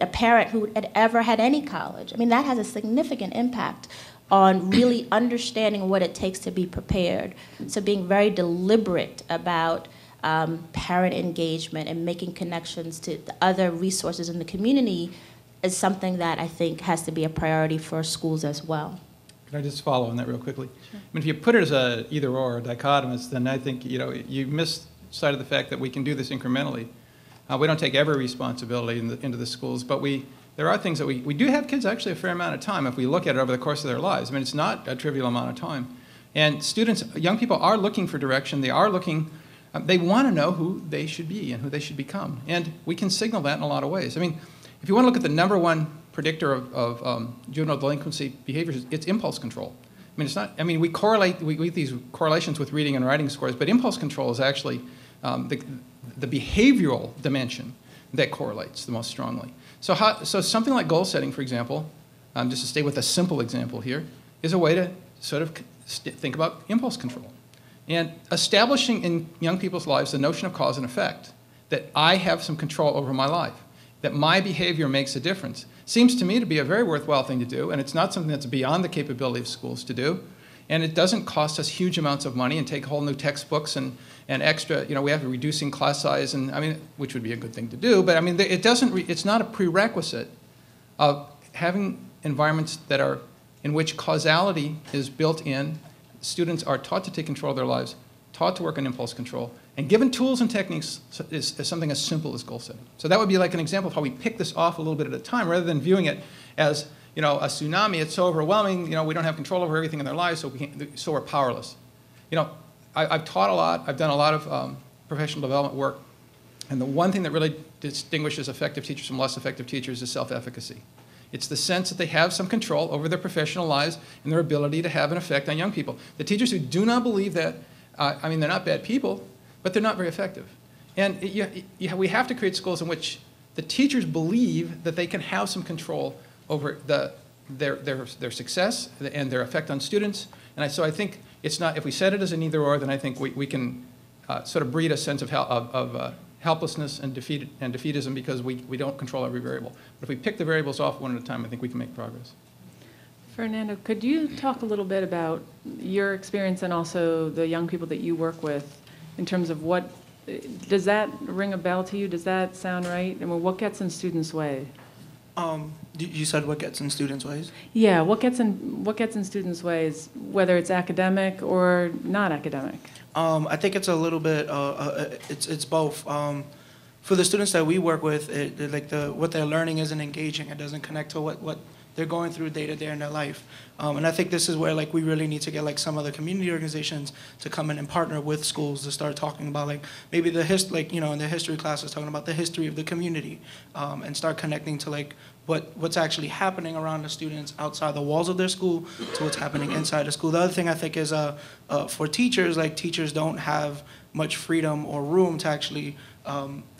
a parent who had ever had any college. I mean, that has a significant impact on really understanding what it takes to be prepared. So being very deliberate about parent engagement and making connections to the other resources in the community is something that I think has to be a priority for schools as well. Can I just follow on that real quickly? Sure. I mean, if you put it as a either or dichotomous, then I think, you know, you miss sight of the fact that we can do this incrementally. We don't take every responsibility into the schools, but there are things that we do have kids actually a fair amount of time if we look at it over the course of their lives. I mean, it's not a trivial amount of time. And students, young people are looking for direction. They are looking. They want to know who they should be and who they should become. And we can signal that in a lot of ways. I mean, if you want to look at the number one predictor of juvenile delinquency behaviors, it's impulse control. I mean, it's not, I mean, we get these correlations with reading and writing scores, but impulse control is actually the behavioral dimension that correlates the most strongly. So, so something like goal setting, for example, just to stay with a simple example here, is a way to sort of think about impulse control. And establishing in young people's lives the notion of cause and effect, that I have some control over my life, that my behavior makes a difference, seems to me to be a very worthwhile thing to do, and it's not something that's beyond the capability of schools to do, and it doesn't cost us huge amounts of money and take whole new textbooks and extra, you know, we have reducing class size, and I mean, which would be a good thing to do, but I mean, it doesn't, it's not a prerequisite of having environments that are, in which causality is built in. Students are taught to take control of their lives, taught to work on impulse control, and given tools and techniques is something as simple as goal setting. So that would be like an example of how we pick this off a little bit at a time, rather than viewing it as, you know, a tsunami. It's so overwhelming. You know, we don't have control over everything in their lives, so we can't, so we're powerless. You know, I've taught a lot. I've done a lot of professional development work, and the one thing that really distinguishes effective teachers from less effective teachers is self-efficacy. It's the sense that they have some control over their professional lives and their ability to have an effect on young people. The teachers who do not believe that, I mean, they're not bad people, but they're not very effective. And we have to create schools in which the teachers believe that they can have some control over their success and their effect on students. And so I think it's not, if we set it as an either-or, then I think we can sort of breed a sense of helplessness and defeatism, because we don't control every variable. But if we pick the variables off one at a time, I think we can make progress. Fernando, could you talk a little bit about your experience and also the young people that you work with in terms of what, does that ring a bell to you? Does that sound right? I mean, what gets in students' way? You said what gets in students' ways? Yeah, what gets in students' ways, whether it's academic or not academic? I think it's a little bit, it's both. For the students that we work with, what they're learning isn't engaging. It doesn't connect to what they're going through day to day in their life. And I think this is where we really need to get some of the community organizations to come in and partner with schools to start talking about maybe the history, in the history classes, talking about the history of the community, and start connecting to what's actually happening around the students outside the walls of their school to what's happening inside the school. The other thing I think is for teachers, teachers don't have much freedom or room to actually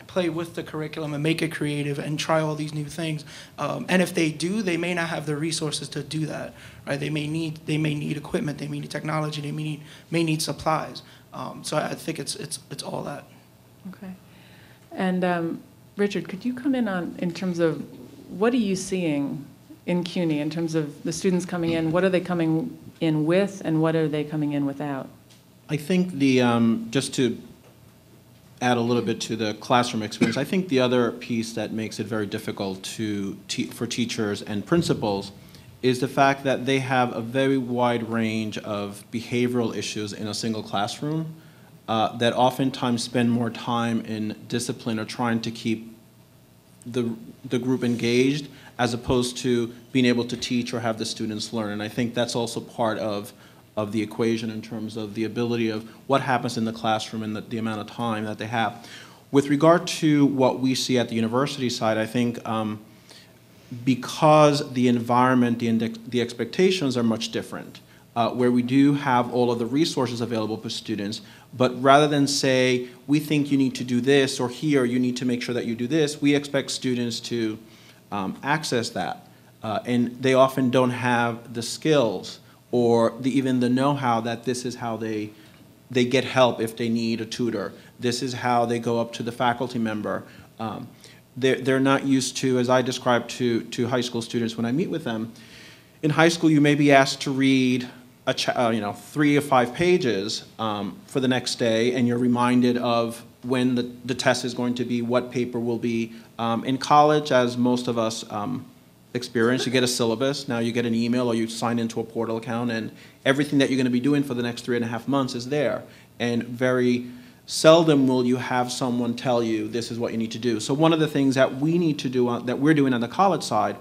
play with the curriculum and make it creative and try all these new things. And if they do, they may not have the resources to do that, right? They may need equipment, they may need technology, they may need supplies. So I think it's all that. Okay. And Richard, could you come in on in terms of what are you seeing in CUNY in terms of the students coming in? What are they coming in with, and what are they coming in without? I think the, just to add a little bit to the classroom experience, I think the other piece that makes it very difficult for teachers and principals is the fact that they have a very wide range of behavioral issues in a single classroom. that oftentimes spend more time in discipline or trying to keep the group engaged as opposed to being able to teach or have the students learn. And I think that's also part of the equation in terms of the ability of what happens in the classroom and the amount of time that they have. With regard to what we see at the university side, I think because the environment, the expectations are much different, where we do have all of the resources available for students, but rather than say, we think you need to do this, or here, you need to make sure that you do this, we expect students to access that. And they often don't have the skills or even the know-how that this is how they get help if they need a tutor. This is how they go up to the faculty member. They're not used to, as I described to high school students when I meet with them, in high school you may be asked to read a 3 or 5 pages for the next day, and you're reminded of when the test is going to be, what paper will be. In college, as most of us experience, you get a syllabus, now you get an email or you sign into a portal account, and everything that you're going to be doing for the next 3.5 months is there. And very seldom will you have someone tell you this is what you need to do. So one of the things that we need to do, that we're doing on the college side,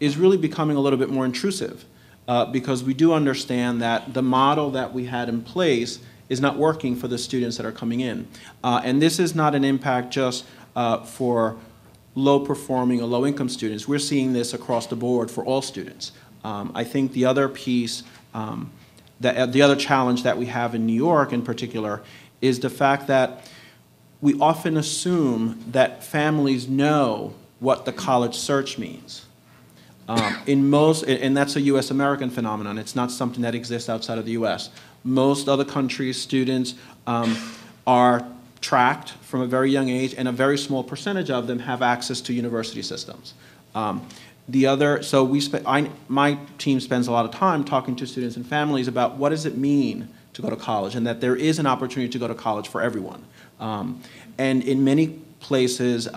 is really becoming a little bit more intrusive because we do understand that the model that we had in place is not working for the students that are coming in. And this is not an impact just for low-performing or low-income students. We're seeing this across the board for all students. I think the other piece, the other challenge that we have in New York in particular is the fact that we often assume that families know what the college search means. And that's a U.S. American phenomenon. It's not something that exists outside of the U.S. Most other countries, students are tracked from a very young age, and a very small percentage of them have access to university systems. My team spends a lot of time talking to students and families about what does it mean to go to college, and that there is an opportunity to go to college for everyone. And in many places,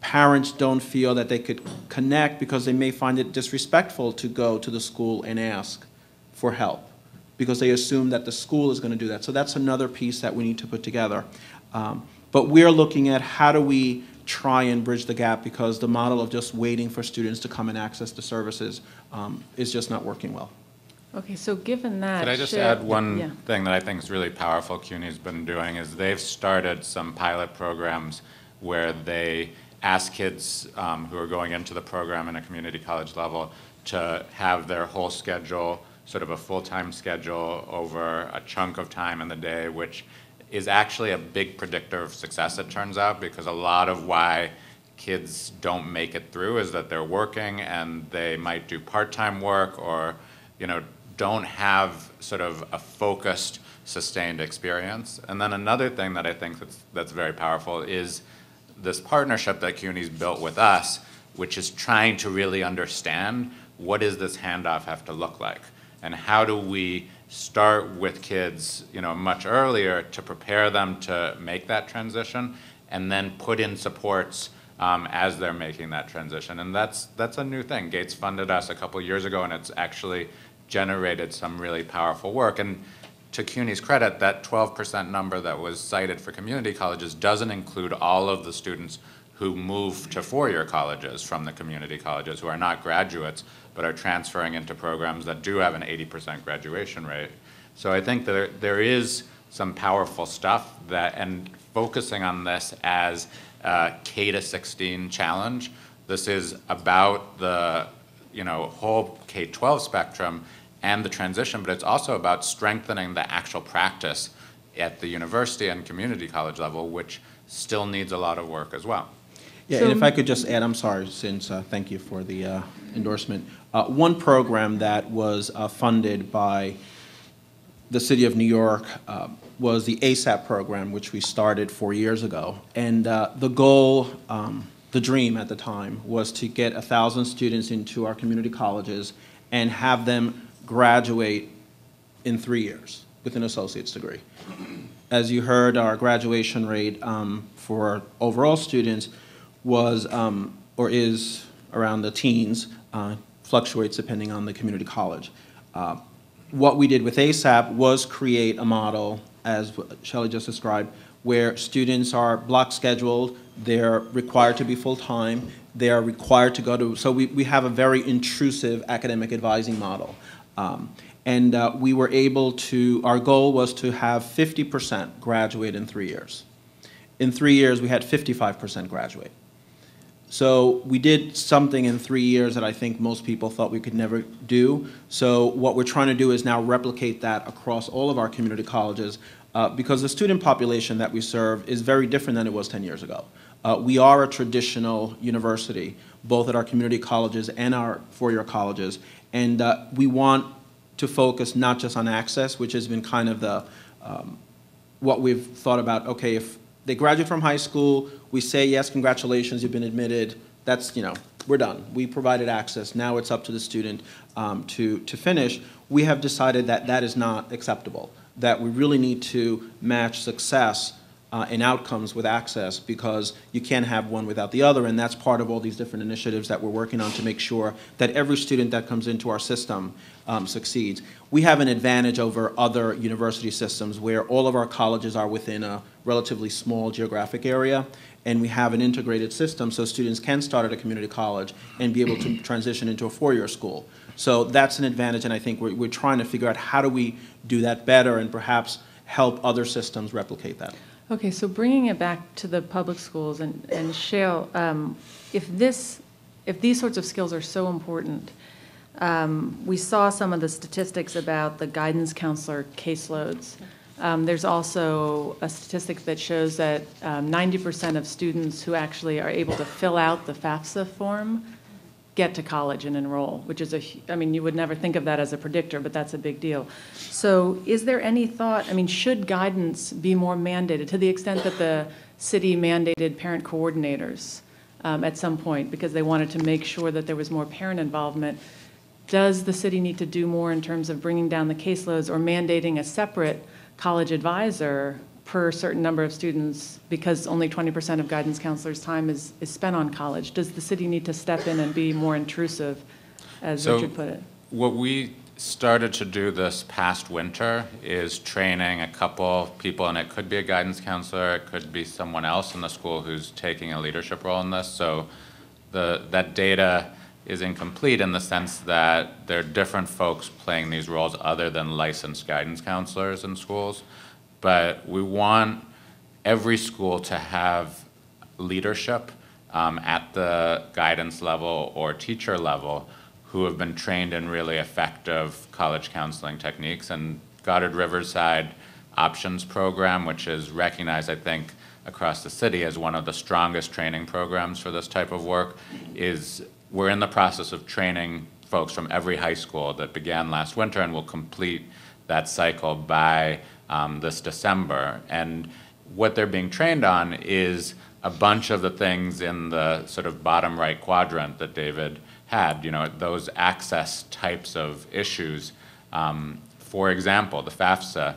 parents don't feel that they could connect because they may find it disrespectful to go to the school and ask for help because they assume that the school is going to do that. So that's another piece that we need to put together. But we're looking at how do we try and bridge the gap, because the model of just waiting for students to come and access the services is just not working well. Okay, so given that... Could I just add one thing that I think is really powerful CUNY's been doing is they've started some pilot programs where they ask kids who are going into the program in a community college level to have their whole schedule, sort of a full-time schedule over a chunk of time in the day, which is actually a big predictor of success, it turns out, because a lot of why kids don't make it through is that they're working and they might do part-time work or, you know, don't have sort of a focused, sustained experience. And then another thing that I think that's very powerful is this partnership that CUNY's built with us, which is trying to really understand what does this handoff have to look like, and how do we start with kids, you know, much earlier to prepare them to make that transition, and then put in supports as they're making that transition. And that's a new thing. Gates funded us a couple years ago, and it's actually generated some really powerful work. And to CUNY's credit, that 12% number that was cited for community colleges doesn't include all of the students who move to four-year colleges from the community colleges, who are not graduates, but are transferring into programs that do have an 80% graduation rate. So I think there is some powerful stuff that, and focusing on this as a K to 16 challenge, this is about the, you know, whole K-12 spectrum and the transition, but it's also about strengthening the actual practice at the university and community college level, which still needs a lot of work as well. Yeah, so, and if I could just add, I'm sorry, since thank you for the endorsement. One program that was funded by the City of New York was the ASAP program, which we started 4 years ago. And the goal, the dream at the time, was to get 1,000 students into our community colleges and have them graduate in 3 years with an associate's degree. As you heard, our graduation rate for overall students was or is around the teens, fluctuates depending on the community college. What we did with ASAP was create a model as Shael just described, where students are block scheduled, they're required to be full-time, they are required to go to, so we have a very intrusive academic advising model. We were able to, our goal was to have 50% graduate in 3 years. In 3 years, we had 55% graduate. So we did something in 3 years that I think most people thought we could never do. So what we're trying to do is now replicate that across all of our community colleges because the student population that we serve is very different than it was 10 years ago. We are a traditional university, both at our community colleges and our four-year colleges, and we want to focus not just on access, which has been kind of the, what we've thought about, okay, if they graduate from high school, we say, yes, congratulations, you've been admitted. That's, you know, we're done. We provided access. Now it's up to the student to finish. We have decided that that is not acceptable, that we really need to match success and outcomes with access because you can't have one without the other, and that's part of all these different initiatives that we're working on to make sure that every student that comes into our system succeeds. We have an advantage over other university systems where all of our colleges are within a relatively small geographic area, and we have an integrated system so students can start at a community college and be able to transition into a four-year school. So that's an advantage, and I think we're trying to figure out how do we do that better and perhaps help other systems replicate that. Okay, so bringing it back to the public schools, and Shael, if these sorts of skills are so important, we saw some of the statistics about the guidance counselor caseloads. There's also a statistic that shows that 90% of students who actually are able to fill out the FAFSA form get to college and enroll, which is a, I mean, you would never think of that as a predictor, but that's a big deal. So is there any thought, I mean, should guidance be more mandated to the extent that the city mandated parent coordinators at some point because they wanted to make sure that there was more parent involvement? Does the city need to do more in terms of bringing down the caseloads or mandating a separate college advisor per certain number of students because only 20% of guidance counselors' time is spent on college? Does the city need to step in and be more intrusive, as Richard put it? What we started to do this past winter is training a couple people, and it could be a guidance counselor, it could be someone else in the school who's taking a leadership role in this. So that data is incomplete in the sense that there are different folks playing these roles other than licensed guidance counselors in schools. But we want every school to have leadership at the guidance level or teacher level who have been trained in really effective college counseling techniques. And Goddard Riverside Options Program, which is recognized, I think, across the city as one of the strongest training programs for this type of work, is we're in the process of training folks from every high school that began last winter and will complete that cycle by this December. And what they're being trained on is a bunch of the things in the sort of bottom right quadrant that David had, you know, those access types of issues. For example, the FAFSA,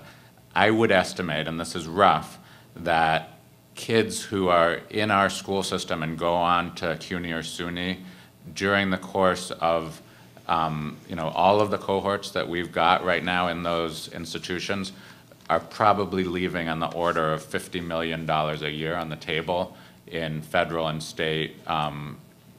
I would estimate, and this is rough, that kids who are in our school system and go on to CUNY or SUNY during the course of you know, all of the cohorts that we've got right now in those institutions are probably leaving on the order of $50 million a year on the table in federal and state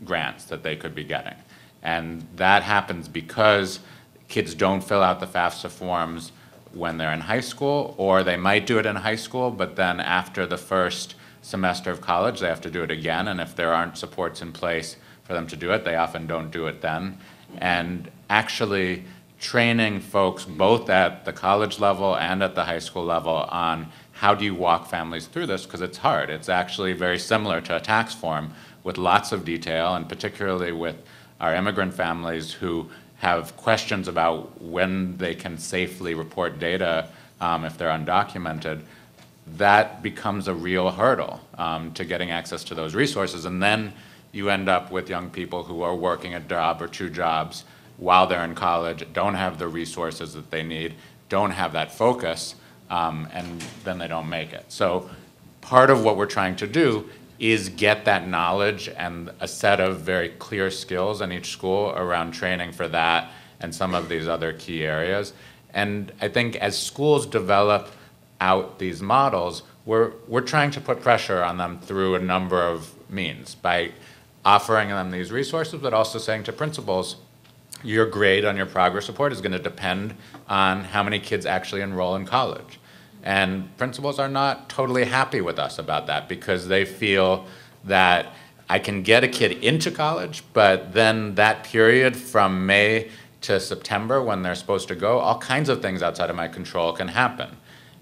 grants that they could be getting. And that happens because kids don't fill out the FAFSA forms when they're in high school, or they might do it in high school, but then after the first semester of college, they have to do it again. And if there aren't supports in place for them to do it, they often don't do it then. And actually, training folks both at the college level and at the high school level on how do you walk families through this, because it's hard. It's actually very similar to a tax form with lots of detail, and particularly with our immigrant families who have questions about when they can safely report data if they're undocumented. That becomes a real hurdle to getting access to those resources. And then you end up with young people who are working a job or two jobs while they're in college, don't have the resources that they need, don't have that focus, and then they don't make it. So part of what we're trying to do is get that knowledge and a set of very clear skills in each school around training for that and some of these other key areas. And I think as schools develop out these models, we're trying to put pressure on them through a number of means by offering them these resources, but also saying to principals, your grade on your progress report is going to depend on how many kids actually enroll in college. And principals are not totally happy with us about that because they feel that I can get a kid into college, but then that period from May to September when they're supposed to go, all kinds of things outside of my control can happen.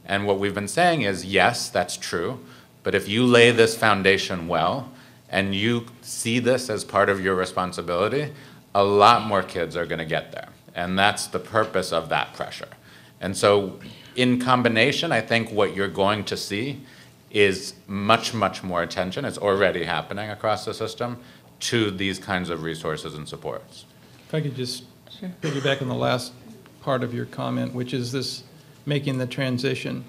And what we've been saying is, yes, that's true, but if you lay this foundation well and you see this as part of your responsibility, a lot more kids are going to get there. And that's the purpose of that pressure. And so in combination, I think what you're going to see is much, much more attention. It's already happening across the system to these kinds of resources and supports. If I could just piggyback on the last part of your comment, which is this making the transition.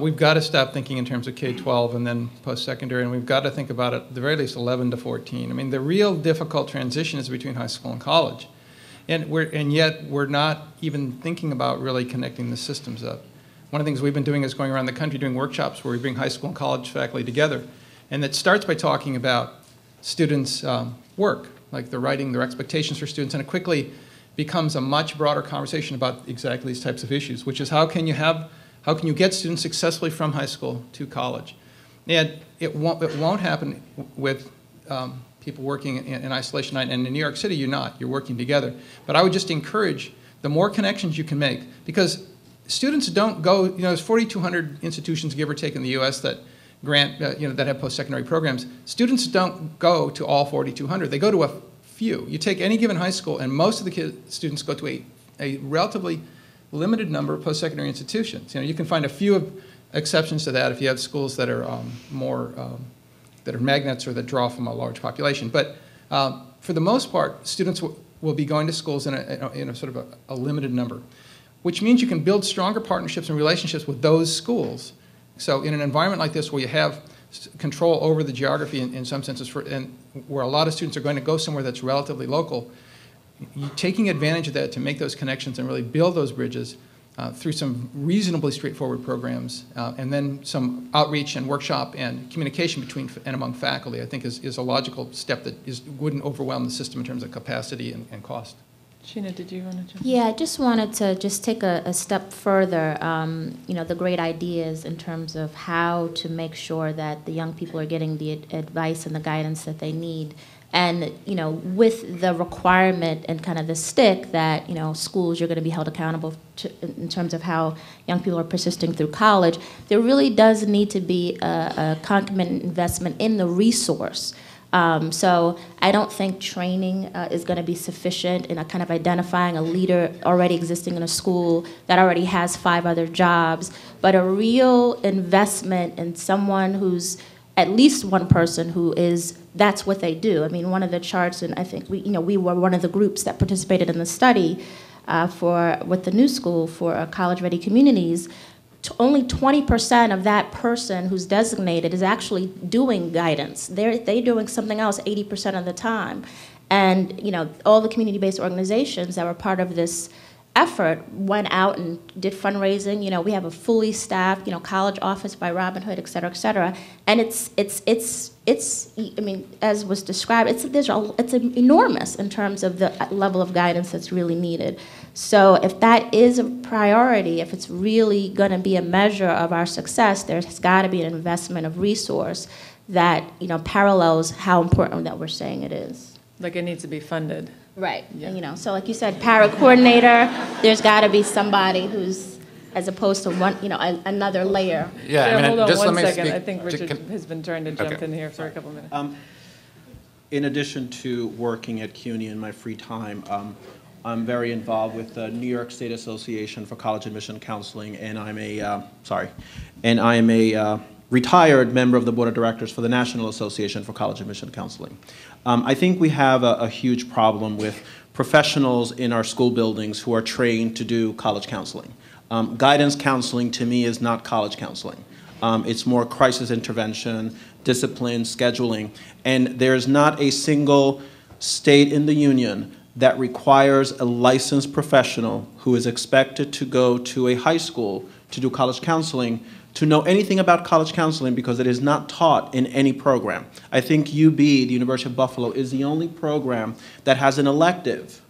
We've got to stop thinking in terms of K-12 and then post-secondary, and we've got to think about at the very least 11 to 14. I mean, the real difficult transition is between high school and college. And yet we're not even thinking about really connecting the systems up. One of the things we've been doing is going around the country doing workshops where we bring high school and college faculty together. And it starts by talking about students' work, like the writing, their expectations for students, and it quickly becomes a much broader conversation about exactly these types of issues, which is how can you get students successfully from high school to college? And it won't happen with people working in isolation. And in New York City, you're not. You're working together. But I would just encourage the more connections you can make, because students don't go, you know, there's 4,200 institutions, give or take, in the U.S. that grant, that have post-secondary programs. Students don't go to all 4,200. They go to a few. You take any given high school, and most of the students go to a relatively limited number of post-secondary institutions. You know, you can find a few exceptions to that if you have schools that are that are magnets or that draw from a large population. But for the most part, students will be going to schools in a sort of a limited number, which means you can build stronger partnerships and relationships with those schools. So in an environment like this where you have control over the geography in some senses and where a lot of students are going to go somewhere that's relatively local, taking advantage of that to make those connections and really build those bridges through some reasonably straightforward programs and then some outreach and workshop and communication between and among faculty, I think is a logical step that wouldn't overwhelm the system in terms of capacity and cost. Sheena, did you want to jump in? Yeah, I just wanted to just take a step further, the great ideas in terms of how to make sure that the young people are getting the advice and the guidance that they need. And, you know, with the requirement and kind of the stick that, you know, schools, you're going to be held accountable to, in terms of how young people are persisting through college, there really does need to be a concomitant investment in the resource. So I don't think training is going to be sufficient in a kind of identifying a leader already existing in a school that already has 5 other jobs, but a real investment in someone who's at least one person who is, that's what they do. I mean, one of the charts, and I think we were one of the groups that participated in the study with the New School for College Ready Communities. Only 20% of that person who's designated is actually doing guidance. They're doing something else 80% of the time. And all the community-based organizations that were part of this effort went out and did fundraising. We have a fully staffed, college office by Robin Hood, et cetera, et cetera. And it's I mean, as was described, it's enormous in terms of the level of guidance that's really needed. So if that is a priority, if it's really going to be a measure of our success, there's got to be an investment of resource that, parallels how important that we're saying it is. Like it needs to be funded. Right, yeah. So like you said, para coordinator, there's got to be somebody who's, as opposed to one, another layer. Yeah, I mean, hold on just one second. I think Richard has been trying to jump in here for a couple of minutes. In addition to working at CUNY in my free time, I'm very involved with the New York State Association for College Admission Counseling, and I'm a retired member of the board of directors for the National Association for College Admission Counseling. I think we have a huge problem with professionals in our school buildings who are trained to do college counseling. Guidance counseling to me is not college counseling. It's more crisis intervention, discipline, scheduling, and there's not a single state in the union that requires a licensed professional who is expected to go to a high school to do college counseling, to know anything about college counseling, because it is not taught in any program. I think UB, the University of Buffalo, is the only program that has an elective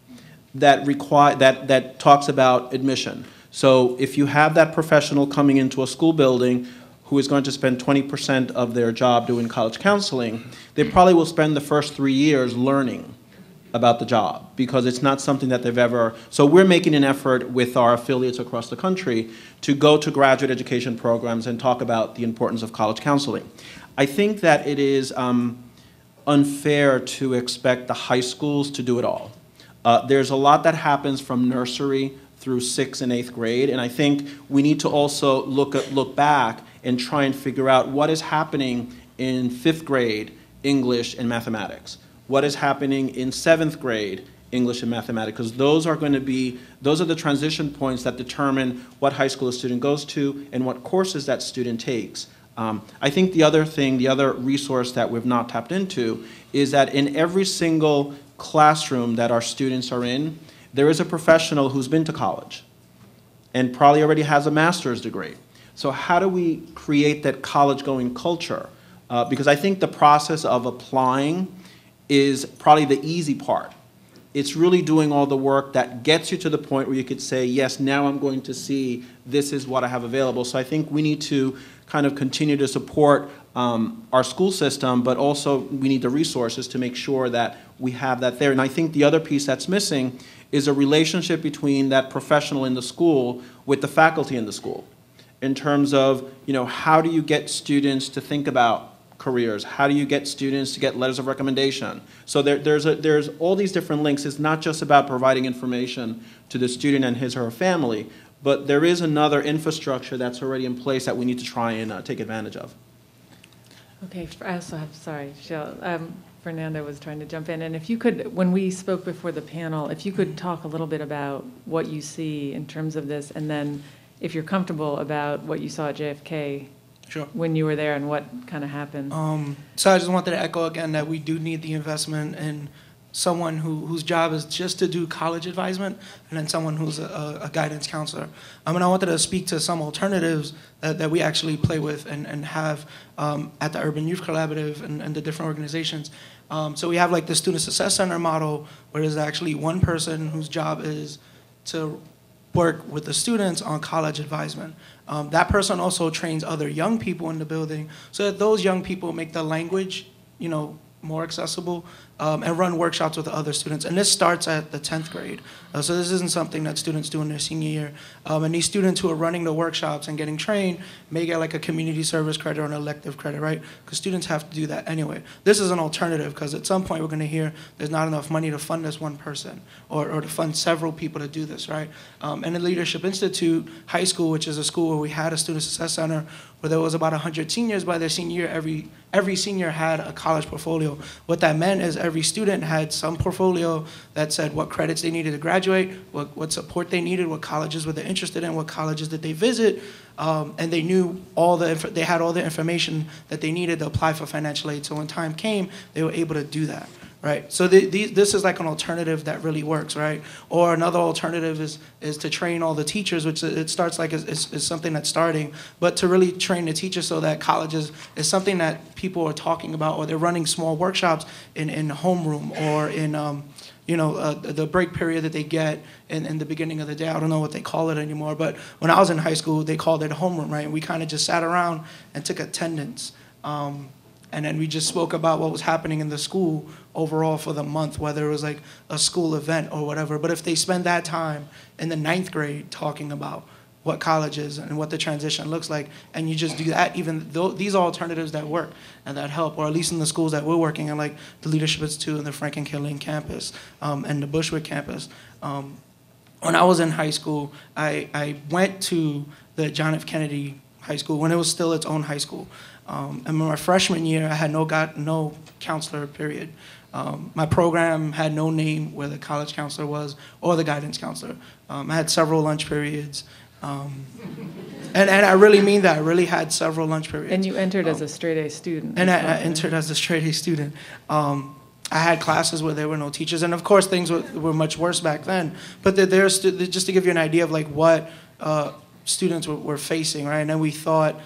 that talks about admission. So if you have that professional coming into a school building who is going to spend 20% of their job doing college counseling, they probably will spend the first 3 years learning about the job, because it's not something that they've ever. So we're making an effort with our affiliates across the country to go to graduate education programs and talk about the importance of college counseling. I think that it is unfair to expect the high schools to do it all. There's a lot that happens from nursery through 6th and 8th grade, and I think we need to also look back and try and figure out what is happening in 5th grade English and mathematics. What is happening in 7th grade English and mathematics, because those are the transition points that determine what high school a student goes to and what courses that student takes. I think the other resource that we've not tapped into is that in every single classroom that our students are in, there is a professional who's been to college and probably already has a master's degree. So how do we create that college-going culture? Because I think the process of applying is probably the easy part. It's really doing all the work that gets you to the point where you could say, yes, now I'm going to see this is what I have available. So I think we need to kind of continue to support our school system, but also we need the resources to make sure that we have that there. And I think the other piece that's missing is a relationship between that professional in the school with the faculty in the school, in terms of, you know, how do you get students to think about careers? How do you get students to get letters of recommendation? So there's all these different links. It's not just about providing information to the student and his or her family, but there is another infrastructure that's already in place that we need to try and take advantage of. Okay, I also have, sorry, Shael, Fernando was trying to jump in, and if you could, when we spoke before the panel, if you could talk a little bit about what you see in terms of this, and then if you're comfortable about what you saw at JFK. Sure. When you were there and what kind of happened. So I just wanted to echo again that we do need the investment in someone whose job is just to do college advisement, and then someone who's a guidance counselor. And I wanted to speak to some alternatives that we actually play with and have at the Urban Youth Collaborative and the different organizations. So we have like the Student Success Center model, where there's actually one person whose job is to work with the students on college advisement. That person also trains other young people in the building so that those young people make the language, you know, more accessible and run workshops with the other students. And this starts at the 10th grade. So this isn't something that students do in their senior year. And these students who are running the workshops and getting trained may get like a community service credit or an elective credit, right? Because students have to do that anyway. This is an alternative, because at some point we're gonna hear there's not enough money to fund this one person or to fund several people to do this, right? And the Leadership Institute High School, which is a school where we had a Student Success Center, where there was about 100 seniors. By their senior year, every senior had a college portfolio. What that meant is every student had some portfolio that said what credits they needed to graduate, what support they needed, what colleges were they interested in, what colleges did they visit, and they knew they had all the information that they needed to apply for financial aid. So when time came, they were able to do that. Right, so this is like an alternative that really works, right? Or another alternative is to train all the teachers, which it starts like is something that's starting, but to really train the teachers so that colleges is something that people are talking about, or they're running small workshops in homeroom or in you know, the break period that they get in the beginning of the day. I don't know what they call it anymore, but when I was in high school, they called it homeroom, right? And we kind of just sat around and took attendance. And then we just spoke about what was happening in the school overall for the month, whether it was like a school event or whatever. But if they spend that time in the 9th grade talking about what college is and what the transition looks like, and you just do that, even though these are alternatives that work and that help, or at least in the schools that we're working in, like the Leadership Institute and the Franklin Killeen campus and the Bushwick campus. When I was in high school, I went to the John F. Kennedy High School when it was still its own high school. And my freshman year, I had no counselor, period. My program had no name where the college counselor was or the guidance counselor. I had several lunch periods. And I really mean that. I really had several lunch periods. And you entered as a straight-A student. And I entered as a straight-A student. I had classes where there were no teachers. And, of course, things were much worse back then. But just to give you an idea of, like, what students were facing, right? I know we thought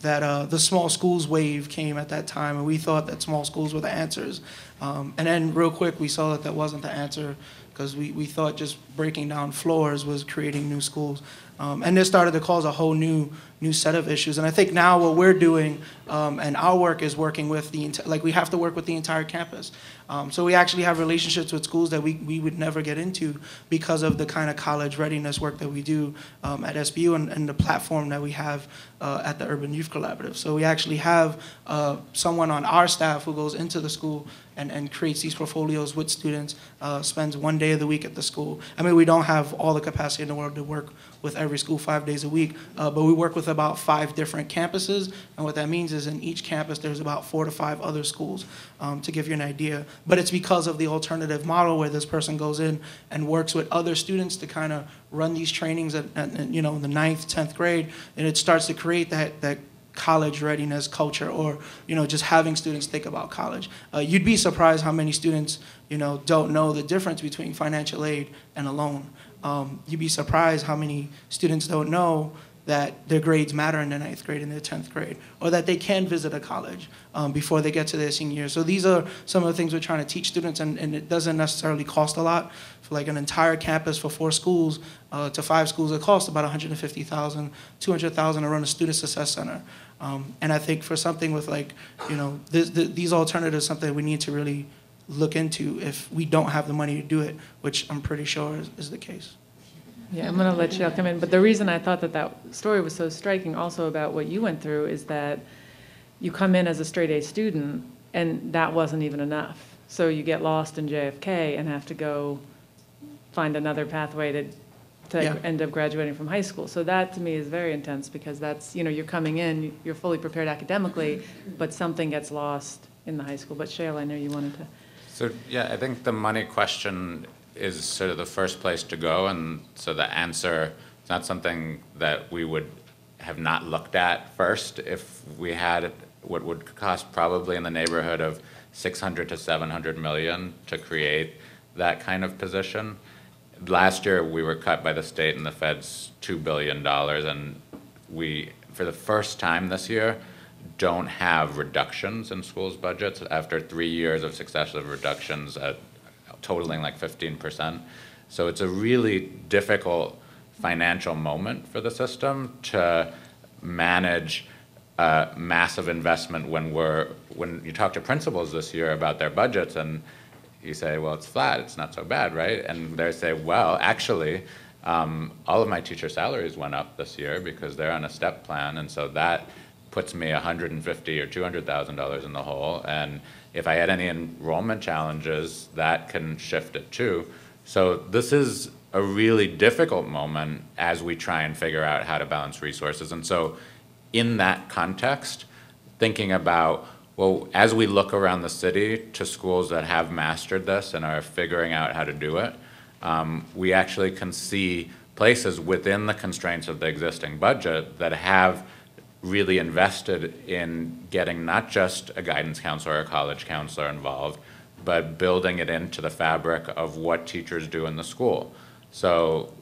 that the small schools wave came at that time, and we thought that small schools were the answers. And then real quick, we saw that that wasn't the answer, because we thought just breaking down floors was creating new schools. And this started to cause a whole new set of issues. And I think now what we're doing, and our work is working with the, like, we have to work with the entire campus. So we actually have relationships with schools that we would never get into because of the kind of college readiness work that we do at SBU and the platform that we have at the Urban Youth Collaborative. So we actually have someone on our staff who goes into the school and creates these portfolios with students, spends one day of the week at the school. I mean, we don't have all the capacity in the world to work with every school 5 days a week, but we work with about 5 different campuses, and what that means is in each campus there's about 4 to 5 other schools, to give you an idea. But it's because of the alternative model where this person goes in and works with other students to kind of run these trainings at you know, the 9th, 10th grade, and it starts to create that college readiness culture, or, you know, just having students think about college. You'd be surprised how many students, you know, don't know the difference between financial aid and a loan. You'd be surprised how many students don't know that their grades matter in their 9th grade and their 10th grade, or that they can visit a college before they get to their senior year. So these are some of the things we're trying to teach students, and it doesn't necessarily cost a lot. For like an entire campus for 4 schools to 5 schools, it costs about $150,000, $200,000 to run a student success center. And I think for something with, like, you know, these alternatives, something we need to really look into if we don't have the money to do it, which I'm pretty sure is the case. Yeah, I'm going to let you all come in. But the reason I thought that story was so striking also about what you went through is that you come in as a straight A student, and that wasn't even enough. So you get lost in JFK and have to go find another pathway to yeah. end up graduating from high school. So that, to me, is very intense, because that's, you know, you're coming in, you're fully prepared academically, but something gets lost in the high school. But Shael, I know you wanted to. So, yeah, I think the money question is sort of the first place to go, and so the answer is not something that we would have not looked at first if we had what would cost probably in the neighborhood of 600 to 700 million to create that kind of position. Last year we were cut by the state and the feds $2 billion, and we, for the first time this year, don't have reductions in schools' budgets after 3 years of successive reductions at totaling like 15%. So it's a really difficult financial moment for the system to manage massive investment when you talk to principals this year about their budgets and you say, well, it's flat, it's not so bad, right? And they say, well, actually, all of my teacher salaries went up this year because they're on a step plan, and so that puts me $150,000 or $200,000 in the hole, and if I had any enrollment challenges, that can shift it too. So this is a really difficult moment as we try and figure out how to balance resources. And so in that context, thinking about, well, as we look around the city to schools that have mastered this and are figuring out how to do it, we actually can see places within the constraints of the existing budget that have really invested in getting not just a guidance counselor or a college counselor involved, but building it into the fabric of what teachers do in the school. So,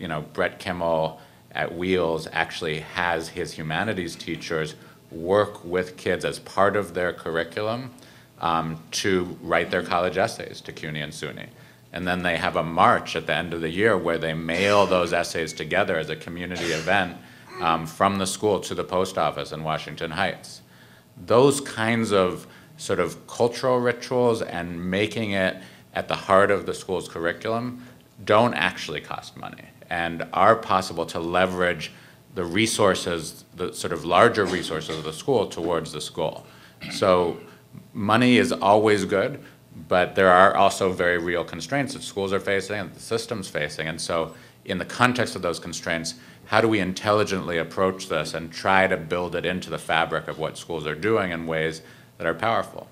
you know, Brett Kimmel at Wheels actually has his humanities teachers work with kids as part of their curriculum to write their college essays to CUNY and SUNY. And then they have a march at the end of the year where they mail those essays together as a community event from the school to the post office in Washington Heights. Those kinds of sort of cultural rituals and making it at the heart of the school's curriculum don't actually cost money and are possible to leverage the resources, the sort of larger resources of the school towards this goal. So money is always good, but there are also very real constraints that schools are facing and the system's facing. And so in the context of those constraints, how do we intelligently approach this and try to build it into the fabric of what schools are doing in ways that are powerful?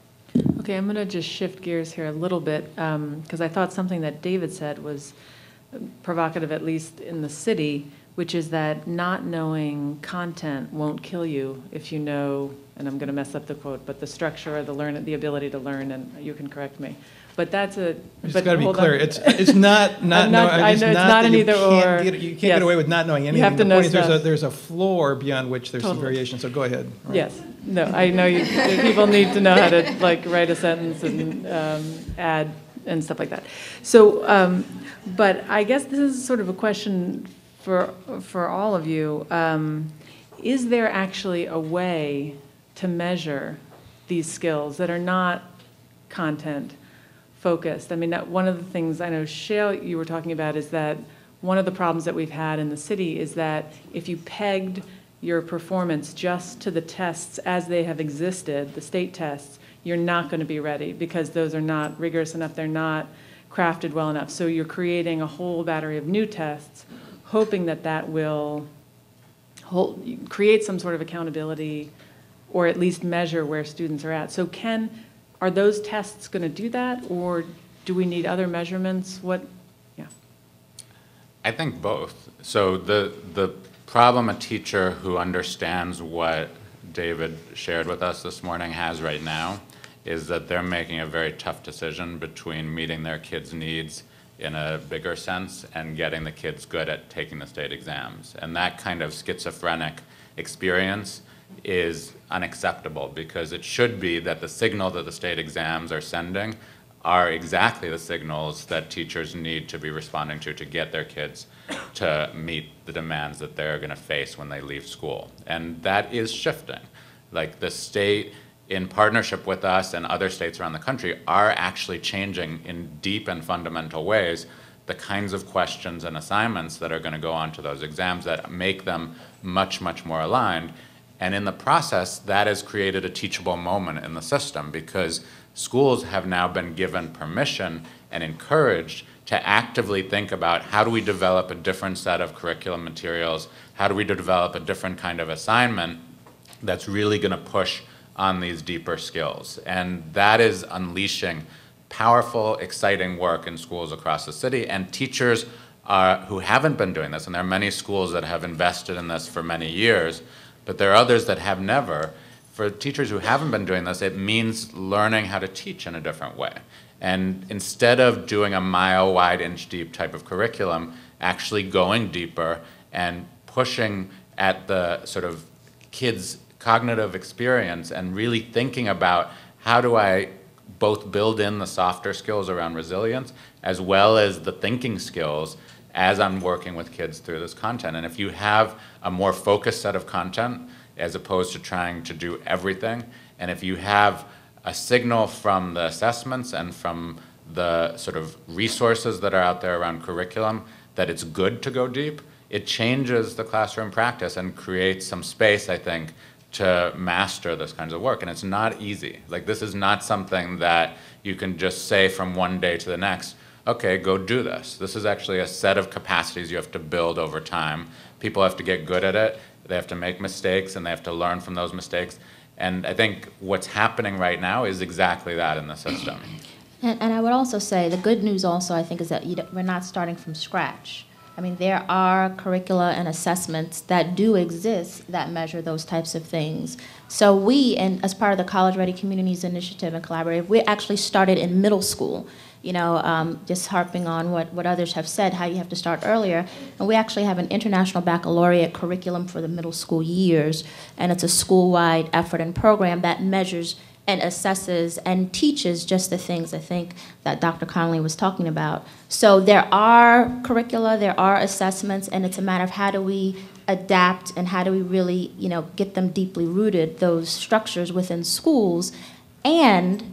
Okay, I'm going to just shift gears here a little bit, because I thought something that David said was provocative, at least in the city, which is that not knowing content won't kill you if you know, and I'm going to mess up the quote, but the structure or the ability to learn, and you can correct me, But that's a. It's got to be clear. It's not an either or. You can't get away with not knowing anything. You have to know stuff. There's a floor beyond which there's some variation. So go ahead. Right. Yes. No. I know you. People need to know how to like write a sentence and add and stuff like that. So, but I guess this is sort of a question for all of you. Is there actually a way to measure these skills that are not content focused? I mean, one of the things I know, Shael, you were talking about is that one of the problems that we've had in the city is that if you pegged your performance just to the tests as they have existed, the state tests, you're not going to be ready because those are not rigorous enough, they're not crafted well enough. So you're creating a whole battery of new tests, hoping that that will create some sort of accountability or at least measure where students are at. So are those tests going to do that, or do we need other measurements? Yeah. I think both. So the problem a teacher who understands what David shared with us this morning has right now is that they're making a very tough decision between meeting their kids' needs in a bigger sense and getting the kids good at taking the state exams. And that kind of schizophrenic experience is unacceptable, because it should be that the signal that the state exams are sending are exactly the signals that teachers need to be responding to get their kids to meet the demands that they're going to face when they leave school. And that is shifting. Like, the state, in partnership with us and other states around the country, are actually changing in deep and fundamental ways the kinds of questions and assignments that are going to go on to those exams that make them much, much more aligned. And in the process, that has created a teachable moment in the system, because schools have now been given permission and encouraged to actively think about how do we develop a different set of curriculum materials, how do we develop a different kind of assignment that's really going to push on these deeper skills. And that is unleashing powerful, exciting work in schools across the city. And teachers who haven't been doing this, and there are many schools that have invested in this for many years, but there are others that have never. For teachers who haven't been doing this, it means learning how to teach in a different way. And instead of doing a mile-wide, inch-deep type of curriculum, actually going deeper and pushing at the sort of kids' cognitive experience and really thinking about how do I both build in the softer skills around resilience as well as the thinking skills as I'm working with kids through this content. And if you have a more focused set of content as opposed to trying to do everything, and if you have a signal from the assessments and from the sort of resources that are out there around curriculum that it's good to go deep, it changes the classroom practice and creates some space, I think, to master this kinds of work. And it's not easy. Like, this is not something that you can just say from one day to the next, okay, go do this. This is actually a set of capacities you have to build over time. People have to get good at it. They have to make mistakes, and they have to learn from those mistakes. And I think what's happening right now is exactly that in the system. And I would also say the good news also, I think, is that we're not starting from scratch. I mean, there are curricula and assessments that do exist that measure those types of things. So we, and as part of the College Ready Communities Initiative and Collaborative, we actually started in middle school. You know, just harping on what others have said, how you have to start earlier. And we actually have an international baccalaureate curriculum for the middle school years, and it's a school-wide effort and program that measures and assesses and teaches just the things, I think, that Dr. Conley was talking about. So there are curricula, there are assessments, and it's a matter of how do we adapt and how do we really, you know, get them deeply rooted, those structures within schools, and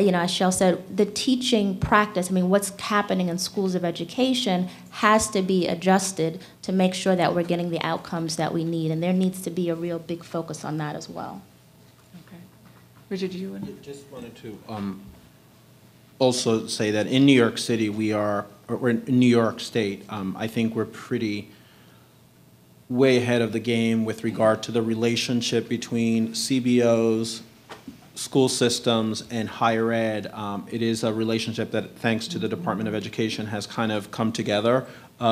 you know, as Shael said, the teaching practice, I mean, what's happening in schools of education has to be adjusted to make sure that we're getting the outcomes that we need. And there needs to be a real big focus on that as well. Okay. Richard, do you want to? Just wanted to also say that in New York City, or in New York State, I think we're way ahead of the game with regard to the relationship between CBOs, school systems and higher ed, it is a relationship that, thanks to the Department of Education, has kind of come together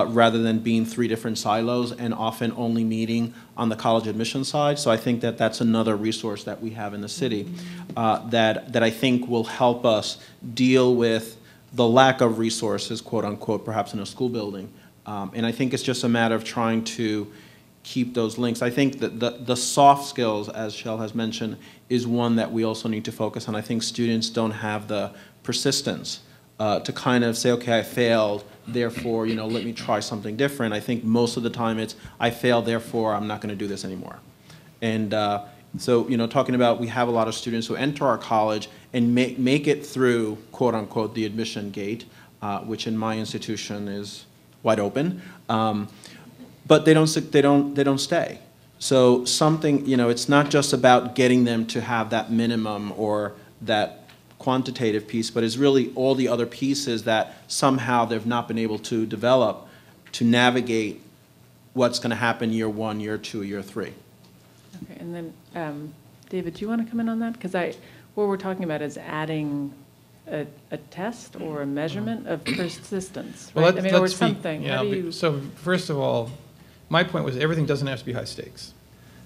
rather than being three different silos and often only meeting on the college admission side. So I think that that's another resource that we have in the city that I think will help us deal with the lack of resources, quote unquote, perhaps in a school building. And I think it's just a matter of trying to keep those links. I think that the soft skills, as Shael has mentioned, is one that we also need to focus on. I think students don't have the persistence to kind of say, okay, I failed, therefore, you know, let me try something different. I think most of the time it's, I failed, therefore, I'm not going to do this anymore. And so, you know, talking about, we have a lot of students who enter our college and make it through, quote unquote, the admission gate, which in my institution is wide open. But they don't stay. So something, you know, it's not just about getting them to have that minimum or that quantitative piece, but it's really all the other pieces that somehow they've not been able to develop to navigate what's going to happen year one, year two, year three. Okay, and then David, do you want to come in on that? Because what we're talking about is adding a test or a measurement of persistence, right? Well, I mean, or something. Yeah, so first of all, my point was everything doesn't have to be high stakes.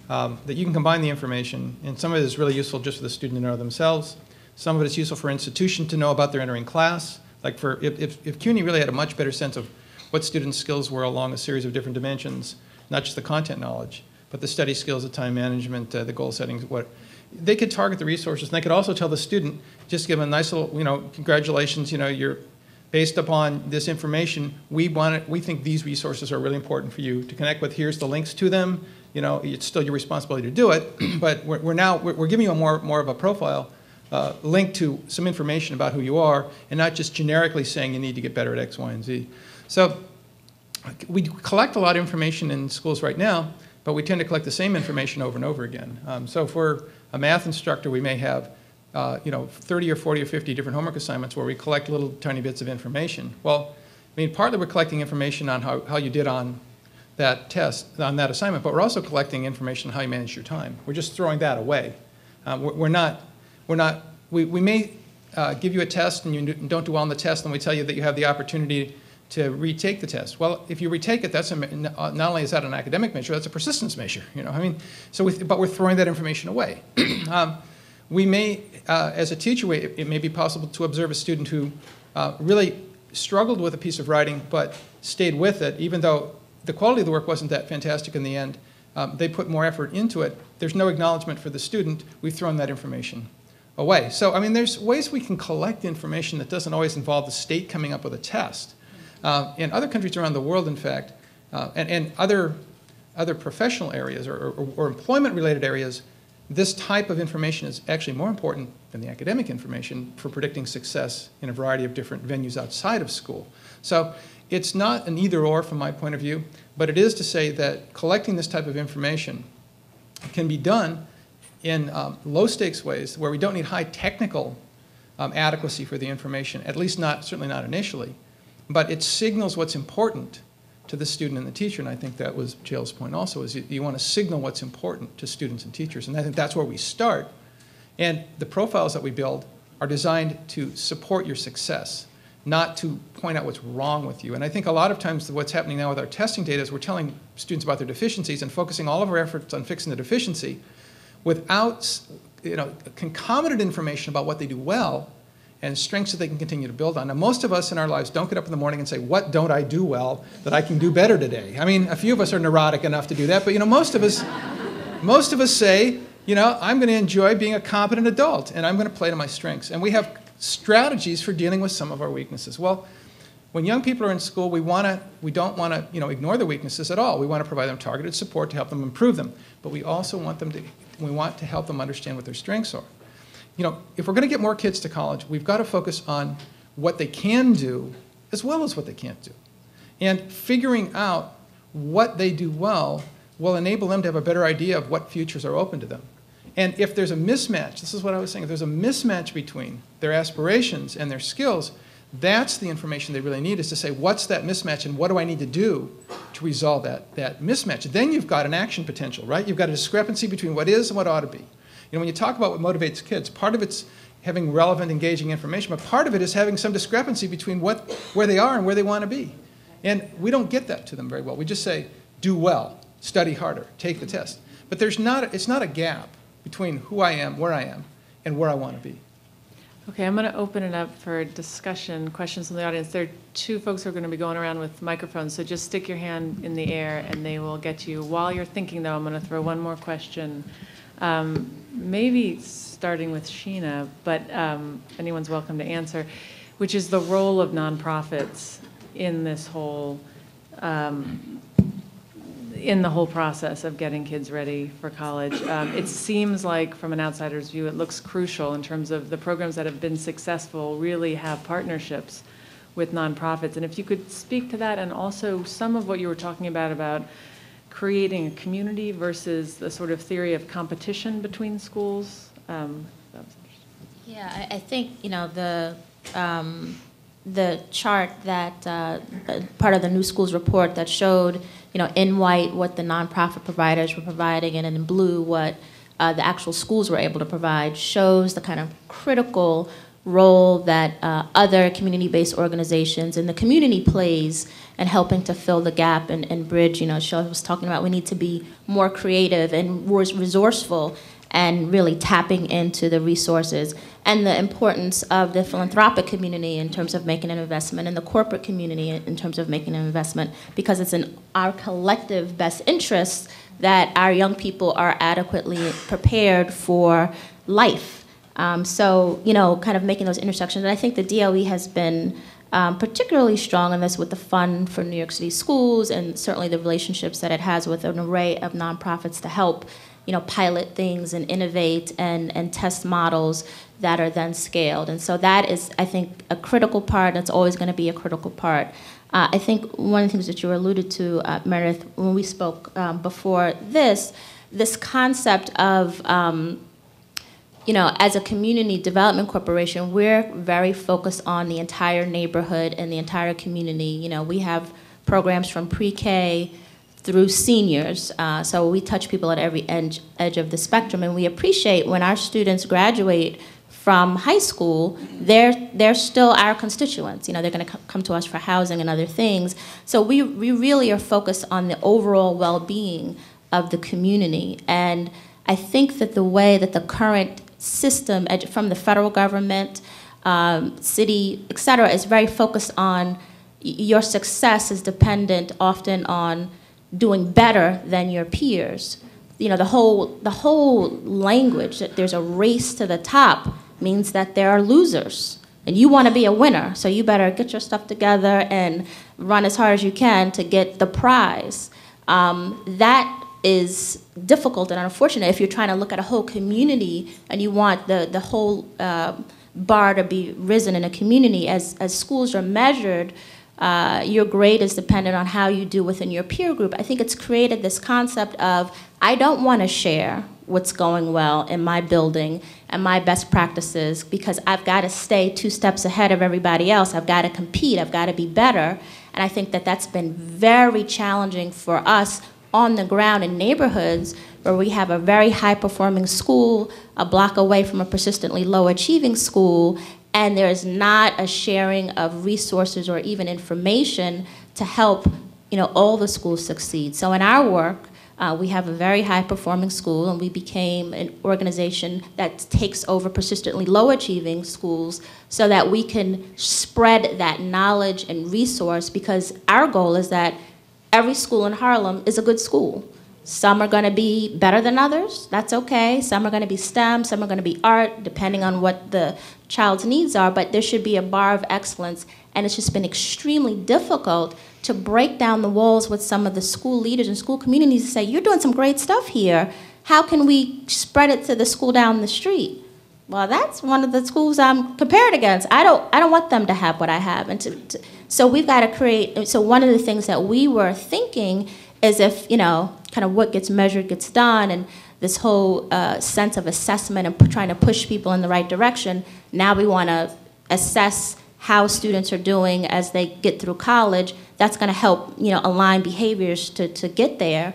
That you can combine the information, and some of it is really useful just for the student to know themselves. Some of it is useful for an institution to know about their entering class. Like if CUNY really had a much better sense of what students' skills were along a series of different dimensions, not just the content knowledge, but the study skills, the time management, the goal setting, what they could target the resources. And they could also tell the student, just give them a nice little, you know, congratulations, you know, you're based upon this information, we think these resources are really important for you to connect with. Here's the links to them. You know, it's still your responsibility to do it, but we're giving you a more of a profile link to some information about who you are, and not just generically saying you need to get better at X, Y, and Z. So we collect a lot of information in schools right now, but we tend to collect the same information over and over again. So if we're a math instructor, we may have 30 or 40 or 50 different homework assignments where we collect little tiny bits of information. Well, I mean, partly we're collecting information on how you did on that test, on that assignment, but we're also collecting information on how you manage your time. We're just throwing that away. We may give you a test and you don't do well on the test, and we tell you that you have the opportunity to retake the test. Well, if you retake it, that's not only is that an academic measure, that's a persistence measure. You know, I mean, so but we're throwing that information away. We may, as a teacher, it may be possible to observe a student who really struggled with a piece of writing but stayed with it, even though the quality of the work wasn't that fantastic in the end. They put more effort into it. There's no acknowledgement for the student. We've thrown that information away. So, I mean, there's ways we can collect information that doesn't always involve the state coming up with a test. In other countries around the world, in fact, and other professional areas or employment-related areas, this type of information is actually more important than the academic information for predicting success in a variety of different venues outside of school. So it's not an either-or from my point of view, but it is to say that collecting this type of information can be done in low-stakes ways where we don't need high technical adequacy for the information, at least not, certainly not initially, but it signals what's important to the student and the teacher, and I think that was Shael's point also, is you want to signal what's important to students and teachers, and I think that's where we start. And the profiles that we build are designed to support your success, not to point out what's wrong with you. And I think a lot of times what's happening now with our testing data is we're telling students about their deficiencies and focusing all of our efforts on fixing the deficiency without, you know, concomitant information about what they do well and strengths that they can continue to build on. Now, most of us in our lives don't get up in the morning and say, what don't I do well that I can do better today? I mean, a few of us are neurotic enough to do that, but, you know, most of us say, you know, I'm going to enjoy being a competent adult, and I'm going to play to my strengths. And we have strategies for dealing with some of our weaknesses. Well, when young people are in school, we don't want to, you know, ignore their weaknesses at all. We want to provide them targeted support to help them improve them, but we also want them to, we want to help them understand what their strengths are. You know, if we're going to get more kids to college, we've got to focus on what they can do as well as what they can't do. And figuring out what they do well will enable them to have a better idea of what futures are open to them. And if there's a mismatch, this is what I was saying, if there's a mismatch between their aspirations and their skills, that's the information they really need, is to say, what's that mismatch and what do I need to do to resolve that mismatch? Then you've got an action potential, right? You've got a discrepancy between what is and what ought to be. You know, when you talk about what motivates kids, part of it's having relevant, engaging information, but part of it is having some discrepancy between where they are and where they want to be. And we don't get that to them very well. We just say, do well, study harder, take the test. But there's not, it's not a gap between who I am, and where I want to be. Okay, I'm going to open it up for discussion, questions from the audience. There are two folks who are going to be going around with microphones, so just stick your hand in the air and they will get you. While you're thinking, though, I'm going to throw one more question, maybe starting with Sheena, but anyone's welcome to answer, which is the role of nonprofits in this whole, in the whole process of getting kids ready for college. It seems like, from an outsider's view, it looks crucial in terms of the programs that have been successful really have partnerships with nonprofits. And if you could speak to that, and also some of what you were talking about creating a community versus the sort of theory of competition between schools. That was interesting. Yeah, I think, you know, the chart that part of the New School's report that showed, you know, in white what the nonprofit providers were providing, and in blue what the actual schools were able to provide, shows the kind of critical role that other community-based organizations in the community plays in helping to fill the gap and bridge. You know, Shael was talking about we need to be more creative and more resourceful and really tapping into the resources, and the importance of the philanthropic community in terms of making an investment, and the corporate community in terms of making an investment, because it's in our collective best interest that our young people are adequately prepared for life. So, you know, kind of making those intersections. And I think the DOE has been particularly strong in this with the Fund for New York City Schools, and certainly the relationships that it has with an array of nonprofits to help, you know, pilot things and innovate and test models that are then scaled. And so that is, I think, a critical part. That's always going to be a critical part. I think one of the things that you alluded to, Meredith, when we spoke before this, this concept of, you know, as a community development corporation, we're very focused on the entire neighborhood and the entire community. You know, we have programs from pre-K through seniors, so we touch people at every edge of the spectrum, and we appreciate when our students graduate from high school, they're still our constituents. You know, they're going to come to us for housing and other things. So we really are focused on the overall well-being of the community, and I think that the way that the current system from the federal government, city, et cetera, is very focused on your success is dependent often on doing better than your peers. You know, the whole language that there's a race to the top means that there are losers, and you want to be a winner, so you better get your stuff together and run as hard as you can to get the prize. That is difficult and unfortunate if you're trying to look at a whole community and you want the whole bar to be risen in a community. As schools are measured, your grade is dependent on how you do within your peer group. I think it's created this concept of, I don't want to share what's going well in my building and my best practices because I've got to stay 2 steps ahead of everybody else. I've got to compete. I've got to be better. And I think that that's been very challenging for us on the ground in neighborhoods where we have a very high-performing school a block away from a persistently low-achieving school, and there is not a sharing of resources or even information to help, you know, all the schools succeed. So in our work, we have a very high-performing school, and we became an organization that takes over persistently low-achieving schools so that we can spread that knowledge and resource, because our goal is that every school in Harlem is a good school. Some are going to be better than others. That's okay. Some are going to be STEM. Some are going to be art, depending on what the child's needs are. But there should be a bar of excellence. And it's just been extremely difficult to break down the walls with some of the school leaders and school communities and say, you're doing some great stuff here. How can we spread it to the school down the street? Well, that's one of the schools I'm compared against. I don't want them to have what I have. And so we've got to create. So one of the things that we were thinking is, if, you know, kind of what gets measured gets done, and this whole sense of assessment and trying to push people in the right direction, now we want to assess how students are doing as they get through college. That's going to help, you know, align behaviors to get there.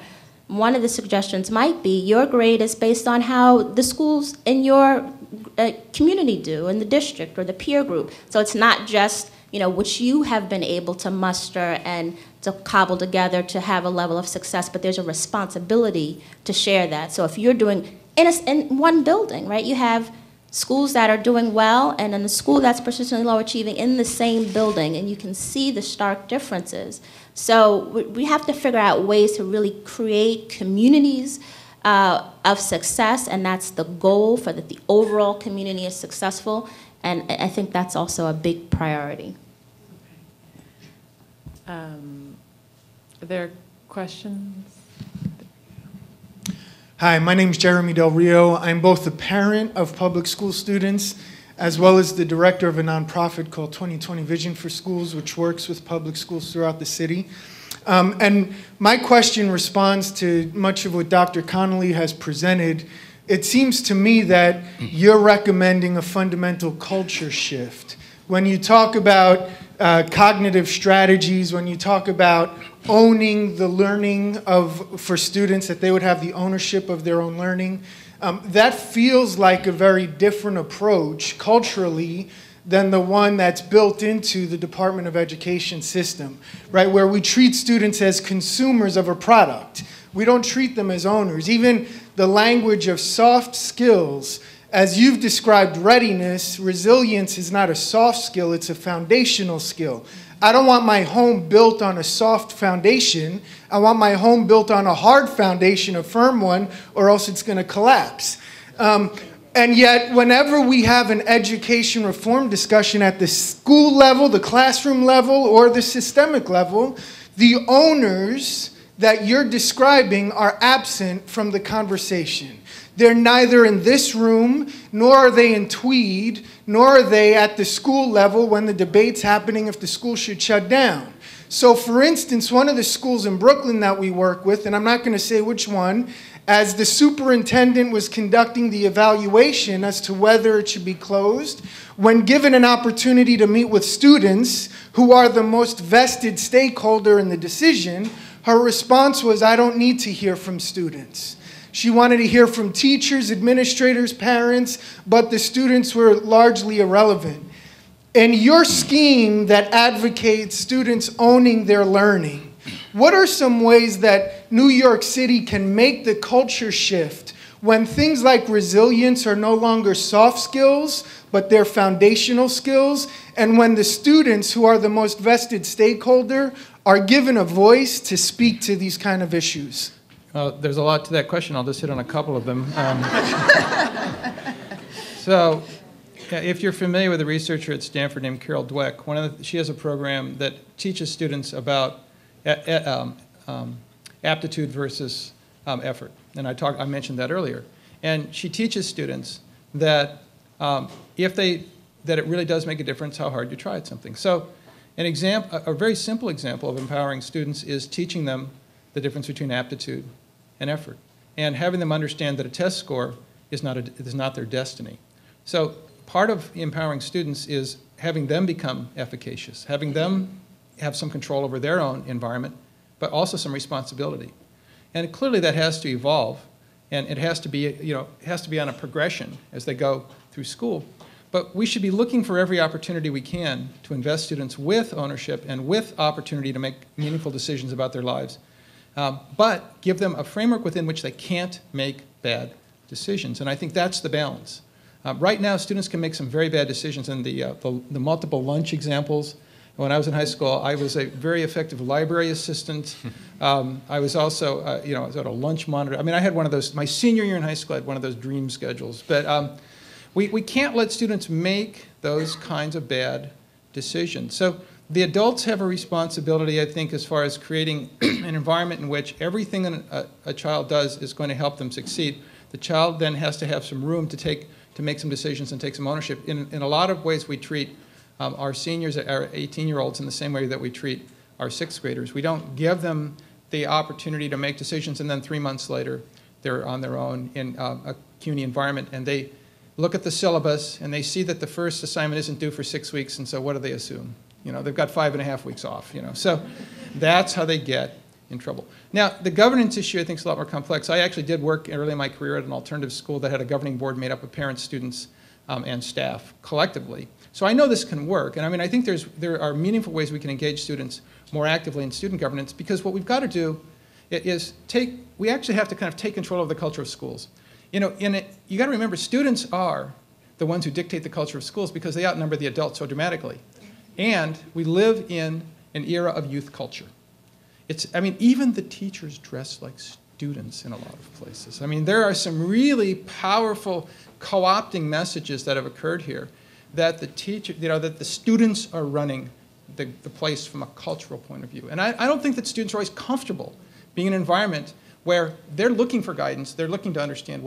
one of the suggestions might be your grade is based on how the schools in your community do, in the district or the peer group. So it's not just, you know, which you have been able to muster and to cobble together to have a level of success, but there's a responsibility to share that. So if you're doing, in one building, right, you have schools that are doing well and then a school that's persistently low achieving in the same building, and you can see the stark differences. So we have to figure out ways to really create communities of success, and that's the goal, for that the overall community is successful. And I think that's also a big priority. Okay. Are there questions? Hi, my name is Jeremy Del Rio. I'm both the parent of public school students as well as the director of a nonprofit called 2020 Vision for Schools, which works with public schools throughout the city. And my question responds to much of what Dr. Conley has presented. It seems to me that you're recommending a fundamental culture shift. When you talk about cognitive strategies, when you talk about owning the learning for students, that they would have the ownership of their own learning, that feels like a very different approach culturally than the one that's built into the Department of Education system, right? Where we treat students as consumers of a product. We don't treat them as owners. Even the language of soft skills, as you've described readiness, resilience is not a soft skill, it's a foundational skill. I don't want my home built on a soft foundation. I want my home built on a hard foundation, a firm one, or else it's going to collapse. And yet, whenever we have an education reform discussion at the school level, the classroom level, or the systemic level, the owners that you're describing are absent from the conversation. They're neither in this room, nor are they in Tweed, nor are they at the school level when the debate's happening if the school should shut down. So, for instance, one of the schools in Brooklyn that we work with, and I'm not going to say which one, as the superintendent was conducting the evaluation as to whether it should be closed, when given an opportunity to meet with students who are the most vested stakeholder in the decision, her response was, I don't need to hear from students. She wanted to hear from teachers, administrators, parents, but the students were largely irrelevant. In your scheme that advocates students owning their learning, what are some ways that New York City can make the culture shift when things like resilience are no longer soft skills, but they're foundational skills, and when the students who are the most vested stakeholder are given a voice to speak to these kind of issues? There's a lot to that question. I'll just hit on a couple of them. So if you're familiar with a researcher at Stanford named Carol Dweck, she has a program that teaches students about aptitude versus effort, and I mentioned that earlier. And she teaches students that it really does make a difference how hard you try at something. So, an example, a very simple example of empowering students is teaching them the difference between aptitude and effort, and having them understand that a test score is not their destiny. So, part of empowering students is having them become efficacious, having them have some control over their own environment, but also some responsibility. And clearly that has to evolve, and it has to be, you know, it has to be on a progression as they go through school. But we should be looking for every opportunity we can to invest students with ownership and with opportunity to make meaningful decisions about their lives, but give them a framework within which they can't make bad decisions. And I think that's the balance. Right now, students can make some very bad decisions in the multiple lunch examples. When I was in high school, I was a very effective library assistant. I was also, I was at a lunch monitor. I mean, I had one of those, my senior year in high school, I had one of those dream schedules. But we can't let students make those kinds of bad decisions. So the adults have a responsibility, I think, as far as creating an environment in which everything a child does is going to help them succeed. The child then has to have some room to make some decisions and take some ownership. In a lot of ways, we treat our seniors, our 18-year-olds, in the same way that we treat our 6th graders. We don't give them the opportunity to make decisions, and then 3 months later, they're on their own in a CUNY environment, and they look at the syllabus, and they see that the first assignment isn't due for 6 weeks, and so what do they assume? You know, they've got 5.5 weeks off, you know. So that's how they get in trouble. Now, the governance issue, I think, is a lot more complex. I actually did work early in my career at an alternative school that had a governing board made up of parents, students, and staff collectively. So I know this can work. And I mean, I think there are meaningful ways we can engage students more actively in student governance, because what we've got to do is we actually have to kind of take control of the culture of schools. You know, you got to remember, students are the ones who dictate the culture of schools because they outnumber the adults so dramatically. And we live in an era of youth culture. I mean, even the teachers dress like students in a lot of places. I mean, there are some really powerful co-opting messages that have occurred here that the students are running the place from a cultural point of view. And I don't think that students are always comfortable being in an environment where they're looking for guidance, they're looking to understand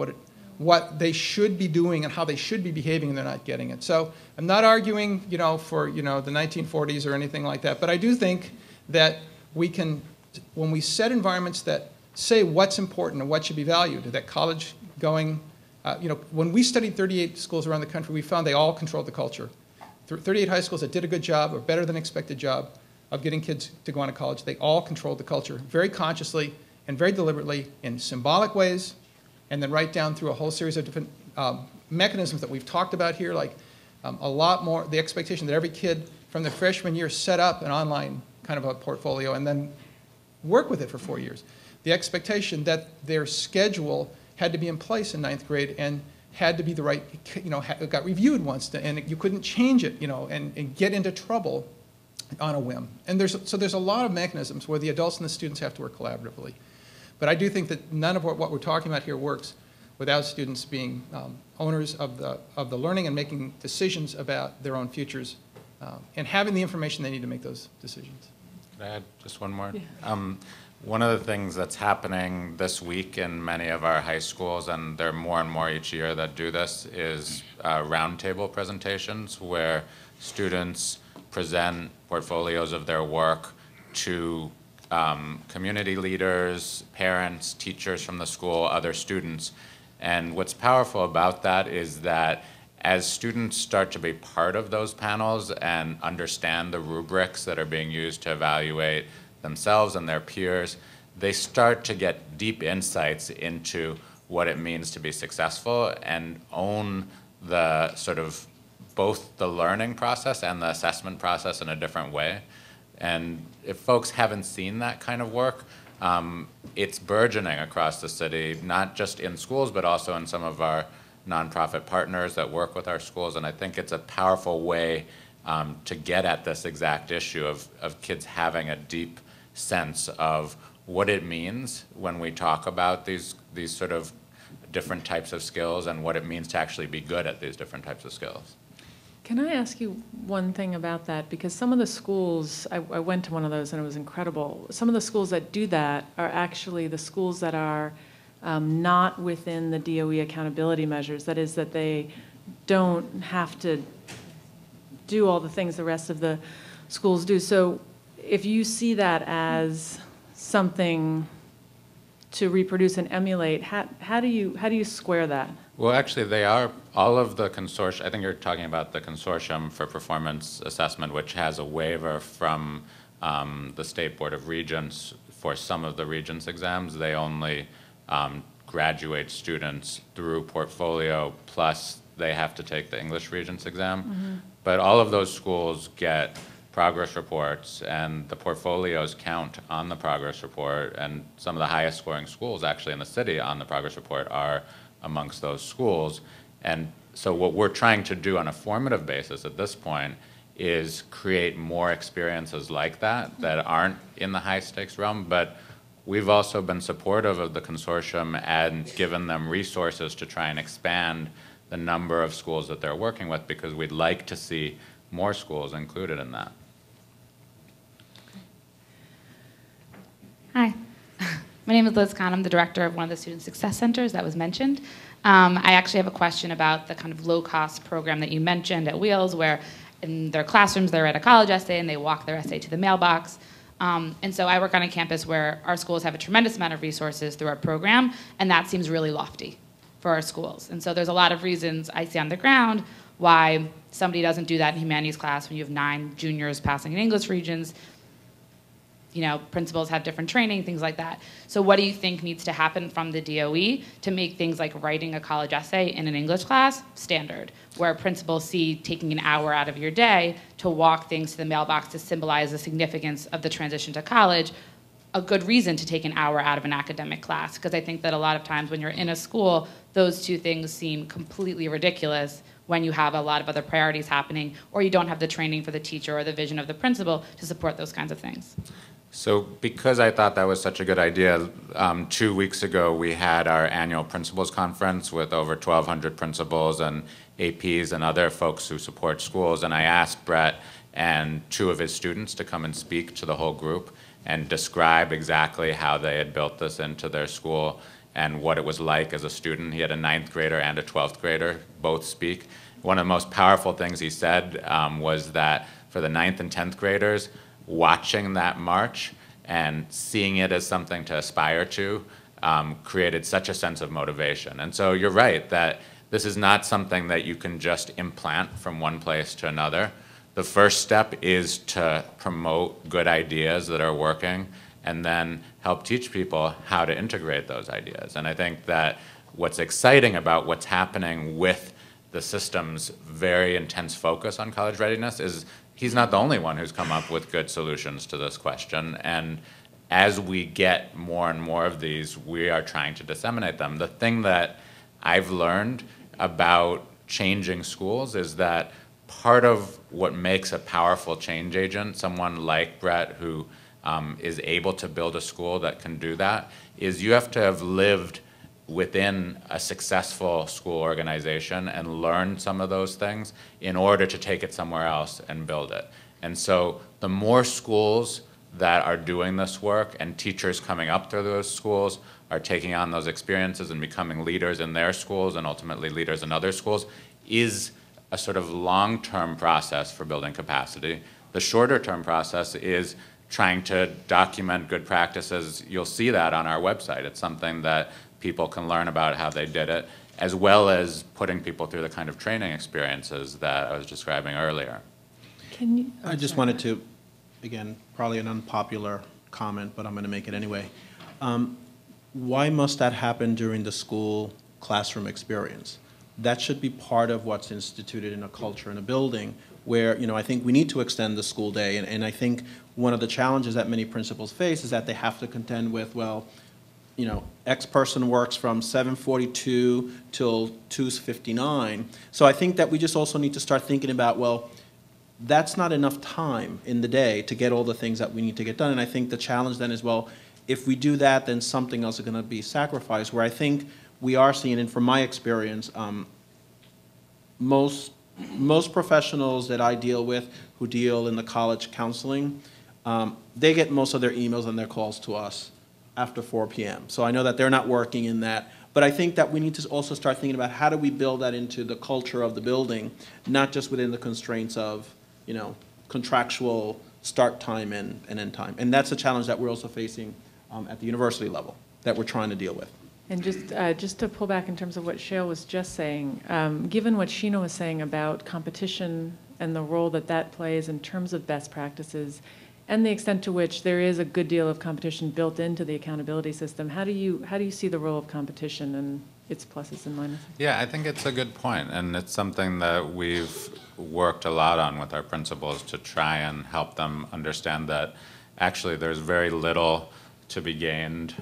what they should be doing and how they should be behaving, and they're not getting it. So I'm not arguing, you know, for, you know, the 1940s or anything like that, but I do think that we can, when we set environments that say what's important and what should be valued, that college going, you know, when we studied 38 schools around the country, we found they all controlled the culture. 38 high schools that did a good job or better than expected job of getting kids to go on to college, they all controlled the culture very consciously and very deliberately in symbolic ways, and then right down through a whole series of different mechanisms that we've talked about here, like a lot more, the expectation that every kid from the freshman year set up an online kind of a portfolio and then work with it for 4 years. The expectation that their schedule had to be in place in 9th grade and had to be the right, you know, it got reviewed once and you couldn't change it, you know, and get into trouble on a whim. And there's a lot of mechanisms where the adults and the students have to work collaboratively. But I do think that none of what we're talking about here works without students being owners of the learning and making decisions about their own futures and having the information they need to make those decisions. Could I add just one more? Yeah. One of the things that's happening this week in many of our high schools, and there are more and more each year that do this, is roundtable presentations where students present portfolios of their work to community leaders, parents, teachers from the school, other students. And what's powerful about that is that as students start to be part of those panels and understand the rubrics that are being used to evaluate themselves and their peers, they start to get deep insights into what it means to be successful and own the sort of both the learning process and the assessment process in a different way. And if folks haven't seen that kind of work, it's burgeoning across the city, not just in schools, but also in some of our nonprofit partners that work with our schools. And I think it's a powerful way to get at this exact issue of kids having a deep sense of what it means when we talk about these sort of different types of skills and what it means to actually be good at these different types of skills. Can I ask you one thing about that? Because some of the schools, I went to one of those and it was incredible. Some of the schools that do that are actually the schools that are not within the DOE accountability measures. That is, that they don't have to do all the things the rest of the schools do. So if you see that as something to reproduce and emulate, how do you square that? Well, actually, they are all of the consortium. I think you're talking about the Consortium for Performance Assessment, which has a waiver from the State Board of Regents for some of the Regents exams. They only graduate students through portfolio, plus they have to take the English Regents exam. Mm-hmm. But all of those schools get progress reports, and the portfolios count on the progress report. And some of the highest scoring schools actually in the city on the progress report are amongst those schools. And so what we're trying to do on a formative basis at this point is create more experiences like that that aren't in the high stakes realm, but we've also been supportive of the consortium and given them resources to try and expand the number of schools that they're working with, because we'd like to see more schools included in that. Hi. My name is Liz Kahn. I'm the director of one of the Student Success Centers that was mentioned. I actually have a question about the kind of low-cost program that you mentioned at Wheels, where in their classrooms they write a college essay and they walk their essay to the mailbox. And so I work on a campus where our schools have a tremendous amount of resources through our program, and that seems really lofty for our schools. And so there's a lot of reasons I see on the ground why somebody doesn't do that in humanities class when you have 9 juniors passing in English Regents. you know, principals have different training, things like that. So what do you think needs to happen from the DOE to make things like writing a college essay in an English class standard, where principals see taking an hour out of your day to walk things to the mailbox to symbolize the significance of the transition to college, a good reason to take an hour out of an academic class? Because I think that a lot of times when you're in a school, those two things seem completely ridiculous when you have a lot of other priorities happening, or you don't have the training for the teacher or the vision of the principal to support those kinds of things. So because I thought that was such a good idea, 2 weeks ago we had our annual principals conference with over 1,200 principals and APs and other folks who support schools, and I asked Brett and two of his students to come and speak to the whole group and describe exactly how they had built this into their school and what it was like as a student. He had a 9th grader and a 12th grader both speak. One of the most powerful things he said was that for the 9th and 10th graders, watching that march and seeing it as something to aspire to created such a sense of motivation. And so you're right that this is not something that you can just implant from one place to another. The first step is to promote good ideas that are working and then help teach people how to integrate those ideas. And I think that what's exciting about what's happening with the system's very intense focus on college readiness is he's not the only one who's come up with good solutions to this question. And as we get more and more of these, we are trying to disseminate them. The thing that I've learned about changing schools is that part of what makes a powerful change agent, someone like Brett who is able to build a school that can do that, is you have to have lived within a successful school organization and learned some of those things in order to take it somewhere else and build it. And so the more schools that are doing this work and teachers coming up through those schools are taking on those experiences and becoming leaders in their schools and ultimately leaders in other schools is a sort of long-term process for building capacity. The shorter-term process is trying to document good practices. You'll see that on our website. It's something that people can learn about how they did it, as well as putting people through the kind of training experiences that I was describing earlier. Can you? I just wanted to, again, probably an unpopular comment, but I'm going to make it anyway. Why must that happen during the school classroom experience? That should be part of what's instituted in a culture in a building where, you know, I think we need to extend the school day. And I think one of the challenges that many principals face is that they have to contend with, well, you know, X person works from 7:42 till 2:59. So I think that we just also need to start thinking about, well, that's not enough time in the day to get all the things that we need to get done. And I think the challenge then is, well, if we do that, then something else is going to be sacrificed, where I think we are seeing, and from my experience, most professionals that I deal with who deal in the college counseling, they get most of their emails and their calls to us after 4 p.m. So I know that they're not working in that. But I think that we need to also start thinking about how do we build that into the culture of the building, not just within the constraints of, you know, contractual start time and end time. And that's a challenge that we're also facing at the university level that we're trying to deal with. And just to pull back in terms of what Shael was just saying, given what Sheena was saying about competition and the role that that plays in terms of best practices and the extent to which there is a good deal of competition built into the accountability system, how do you see the role of competition and its pluses and minuses? Yeah, I think it's a good point, and it's something that we've worked a lot on with our principals to try and help them understand that actually there's very little to be gained,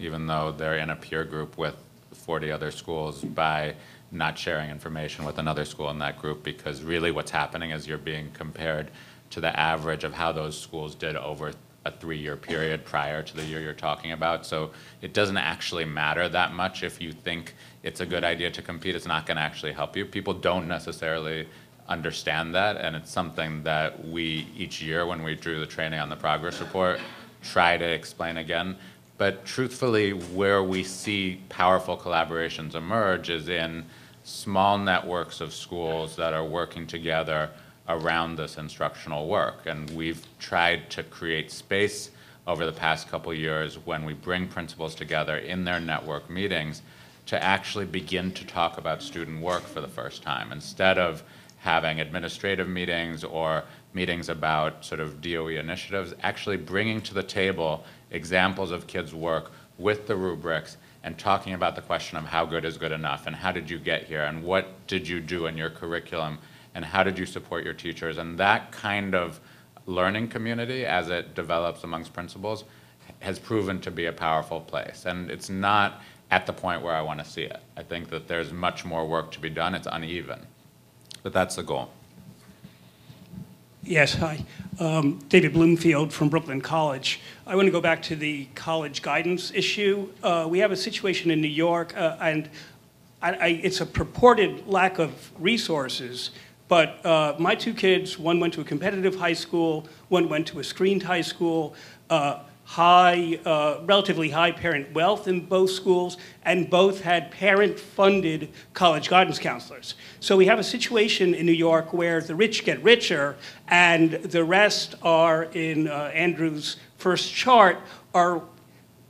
even though they're in a peer group with 40 other schools, by not sharing information with another school in that group, because really what's happening is you're being compared to the average of how those schools did over a 3-year period prior to the year you're talking about. So it doesn't actually matter that much if you think it's a good idea to compete. It's not going to actually help you. People don't necessarily understand that, and it's something that we, each year when we drew the training on the progress report, try to explain again. But truthfully, where we see powerful collaborations emerge is in small networks of schools that are working together around this instructional work. And we've tried to create space over the past couple years when we bring principals together in their network meetings to actually begin to talk about student work for the first time, instead of having administrative meetings or meetings about sort of DOE initiatives, actually bringing to the table examples of kids' work with the rubrics and talking about the question of how good is good enough and how did you get here and what did you do in your curriculum and how did you support your teachers. And that kind of learning community, as it develops amongst principals, has proven to be a powerful place. And it's not at the point where I want to see it. I think that there's much more work to be done. It's uneven. But that's the goal. Yes, hi. David Bloomfield from Brooklyn College. I want to go back to the college guidance issue. We have a situation in New York, and it's a purported lack of resources. But my two kids, one went to a competitive high school, one went to a screened high school, relatively high parent wealth in both schools, and both had parent-funded college guidance counselors. So we have a situation in New York where the rich get richer, and the rest are, in Andrew's first chart, are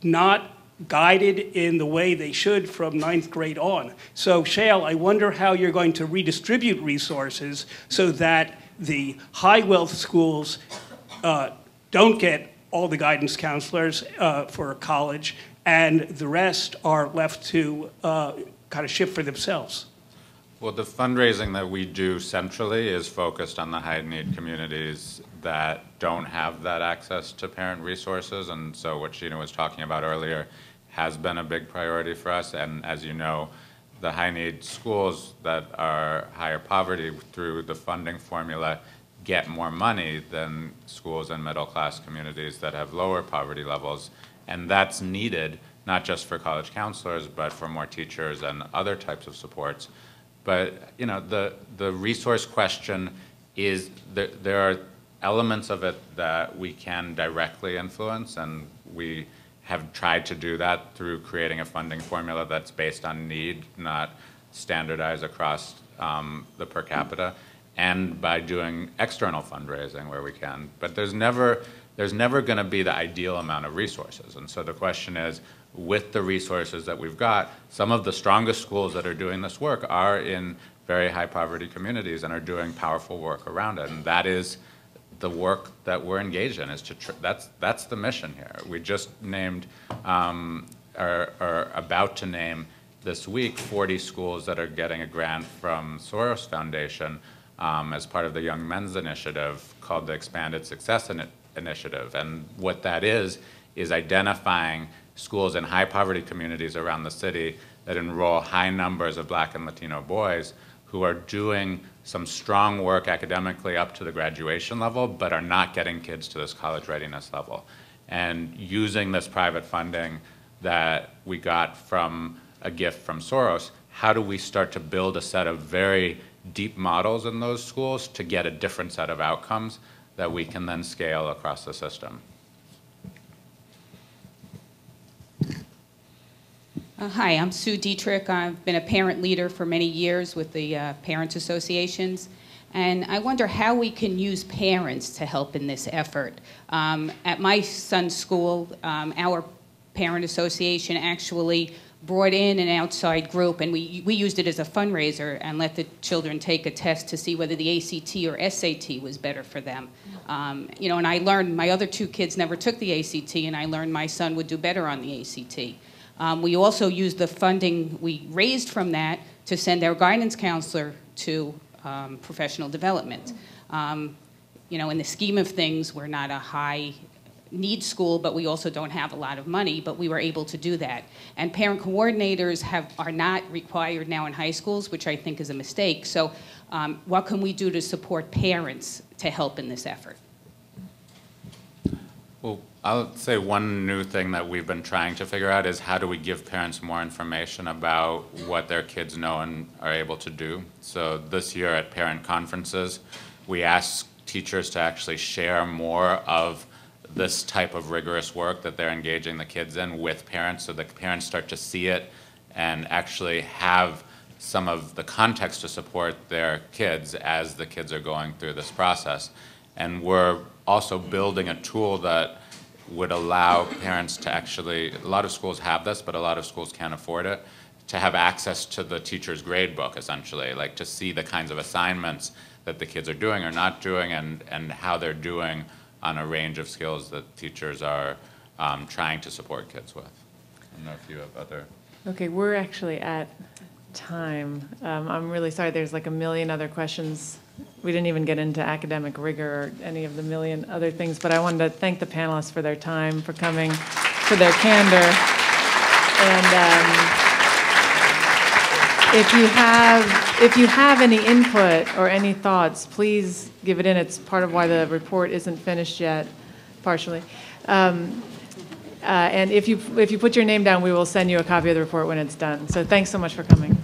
not guided in the way they should from 9th grade on. So, Shael, I wonder how you're going to redistribute resources so that the high-wealth schools don't get all the guidance counselors for college, and the rest are left to kind of shift for themselves. Well, the fundraising that we do centrally is focused on the high-need communities that don't have that access to parent resources, and so what Sheena was talking about earlier has been a big priority for us, and as you know, the high-need schools that are higher poverty through the funding formula get more money than schools in middle-class communities that have lower poverty levels. And that's needed not just for college counselors, but for more teachers and other types of supports. But you know, the resource question is, there are elements of it that we can directly influence, and we have tried to do that through creating a funding formula that's based on need, not standardized across the per capita, and by doing external fundraising where we can. But there's never going to be the ideal amount of resources. And so the question is, with the resources that we've got, some of the strongest schools that are doing this work are in very high poverty communities and are doing powerful work around it. And that is the work that we're engaged in. Is to that's the mission here. We just named, are about to name this week, 40 schools that are getting a grant from Soros Foundation as part of the Young Men's Initiative called the Expanded Success Initiative. And what that is identifying schools in high poverty communities around the city that enroll high numbers of Black and Latino boys who are doing some strong work academically up to the graduation level, but are not getting kids to this college readiness level. And using this private funding that we got from a gift from Soros, how do we start to build a set of very deep models in those schools to get a different set of outcomes that we can then scale across the system? Hi, I'm Sue Dietrich. I've been a parent leader for many years with the parents associations, and I wonder how we can use parents to help in this effort. At my son's school, our parent association actually brought in an outside group, and we used it as a fundraiser and let the children take a test to see whether the ACT or SAT was better for them. You know, and I learned my other two kids never took the ACT, and I learned my son would do better on the ACT. We also used the funding we raised from that to send our guidance counselor to professional development. You know, in the scheme of things, we're not a high need school, but we also don't have a lot of money, but we were able to do that. And parent coordinators are not required now in high schools, which I think is a mistake. So what can we do to support parents to help in this effort? Well, I'll say one new thing that we've been trying to figure out is how do we give parents more information about what their kids know and are able to do. So this year at parent conferences, we asked teachers to actually share more of this type of rigorous work that they're engaging the kids in with parents, so that parents start to see it and actually have some of the context to support their kids as the kids are going through this process. And we're also building a tool that would allow parents to actually, a lot of schools have this, but a lot of schools can't afford it, to have access to the teacher's grade book, essentially, like to see the kinds of assignments that the kids are doing or not doing, and how they're doing on a range of skills that teachers are trying to support kids with. I don't know if you have other... Okay, we're actually at time. I'm really sorry, there's like a million other questions. We didn't even get into academic rigor or any of the million other things, but I wanted to thank the panelists for their time, for coming, for their candor. And if you have any input or any thoughts, please give it in. It's part of why the report isn't finished yet, partially. And if you put your name down, we will send you a copy of the report when it's done. So thanks so much for coming.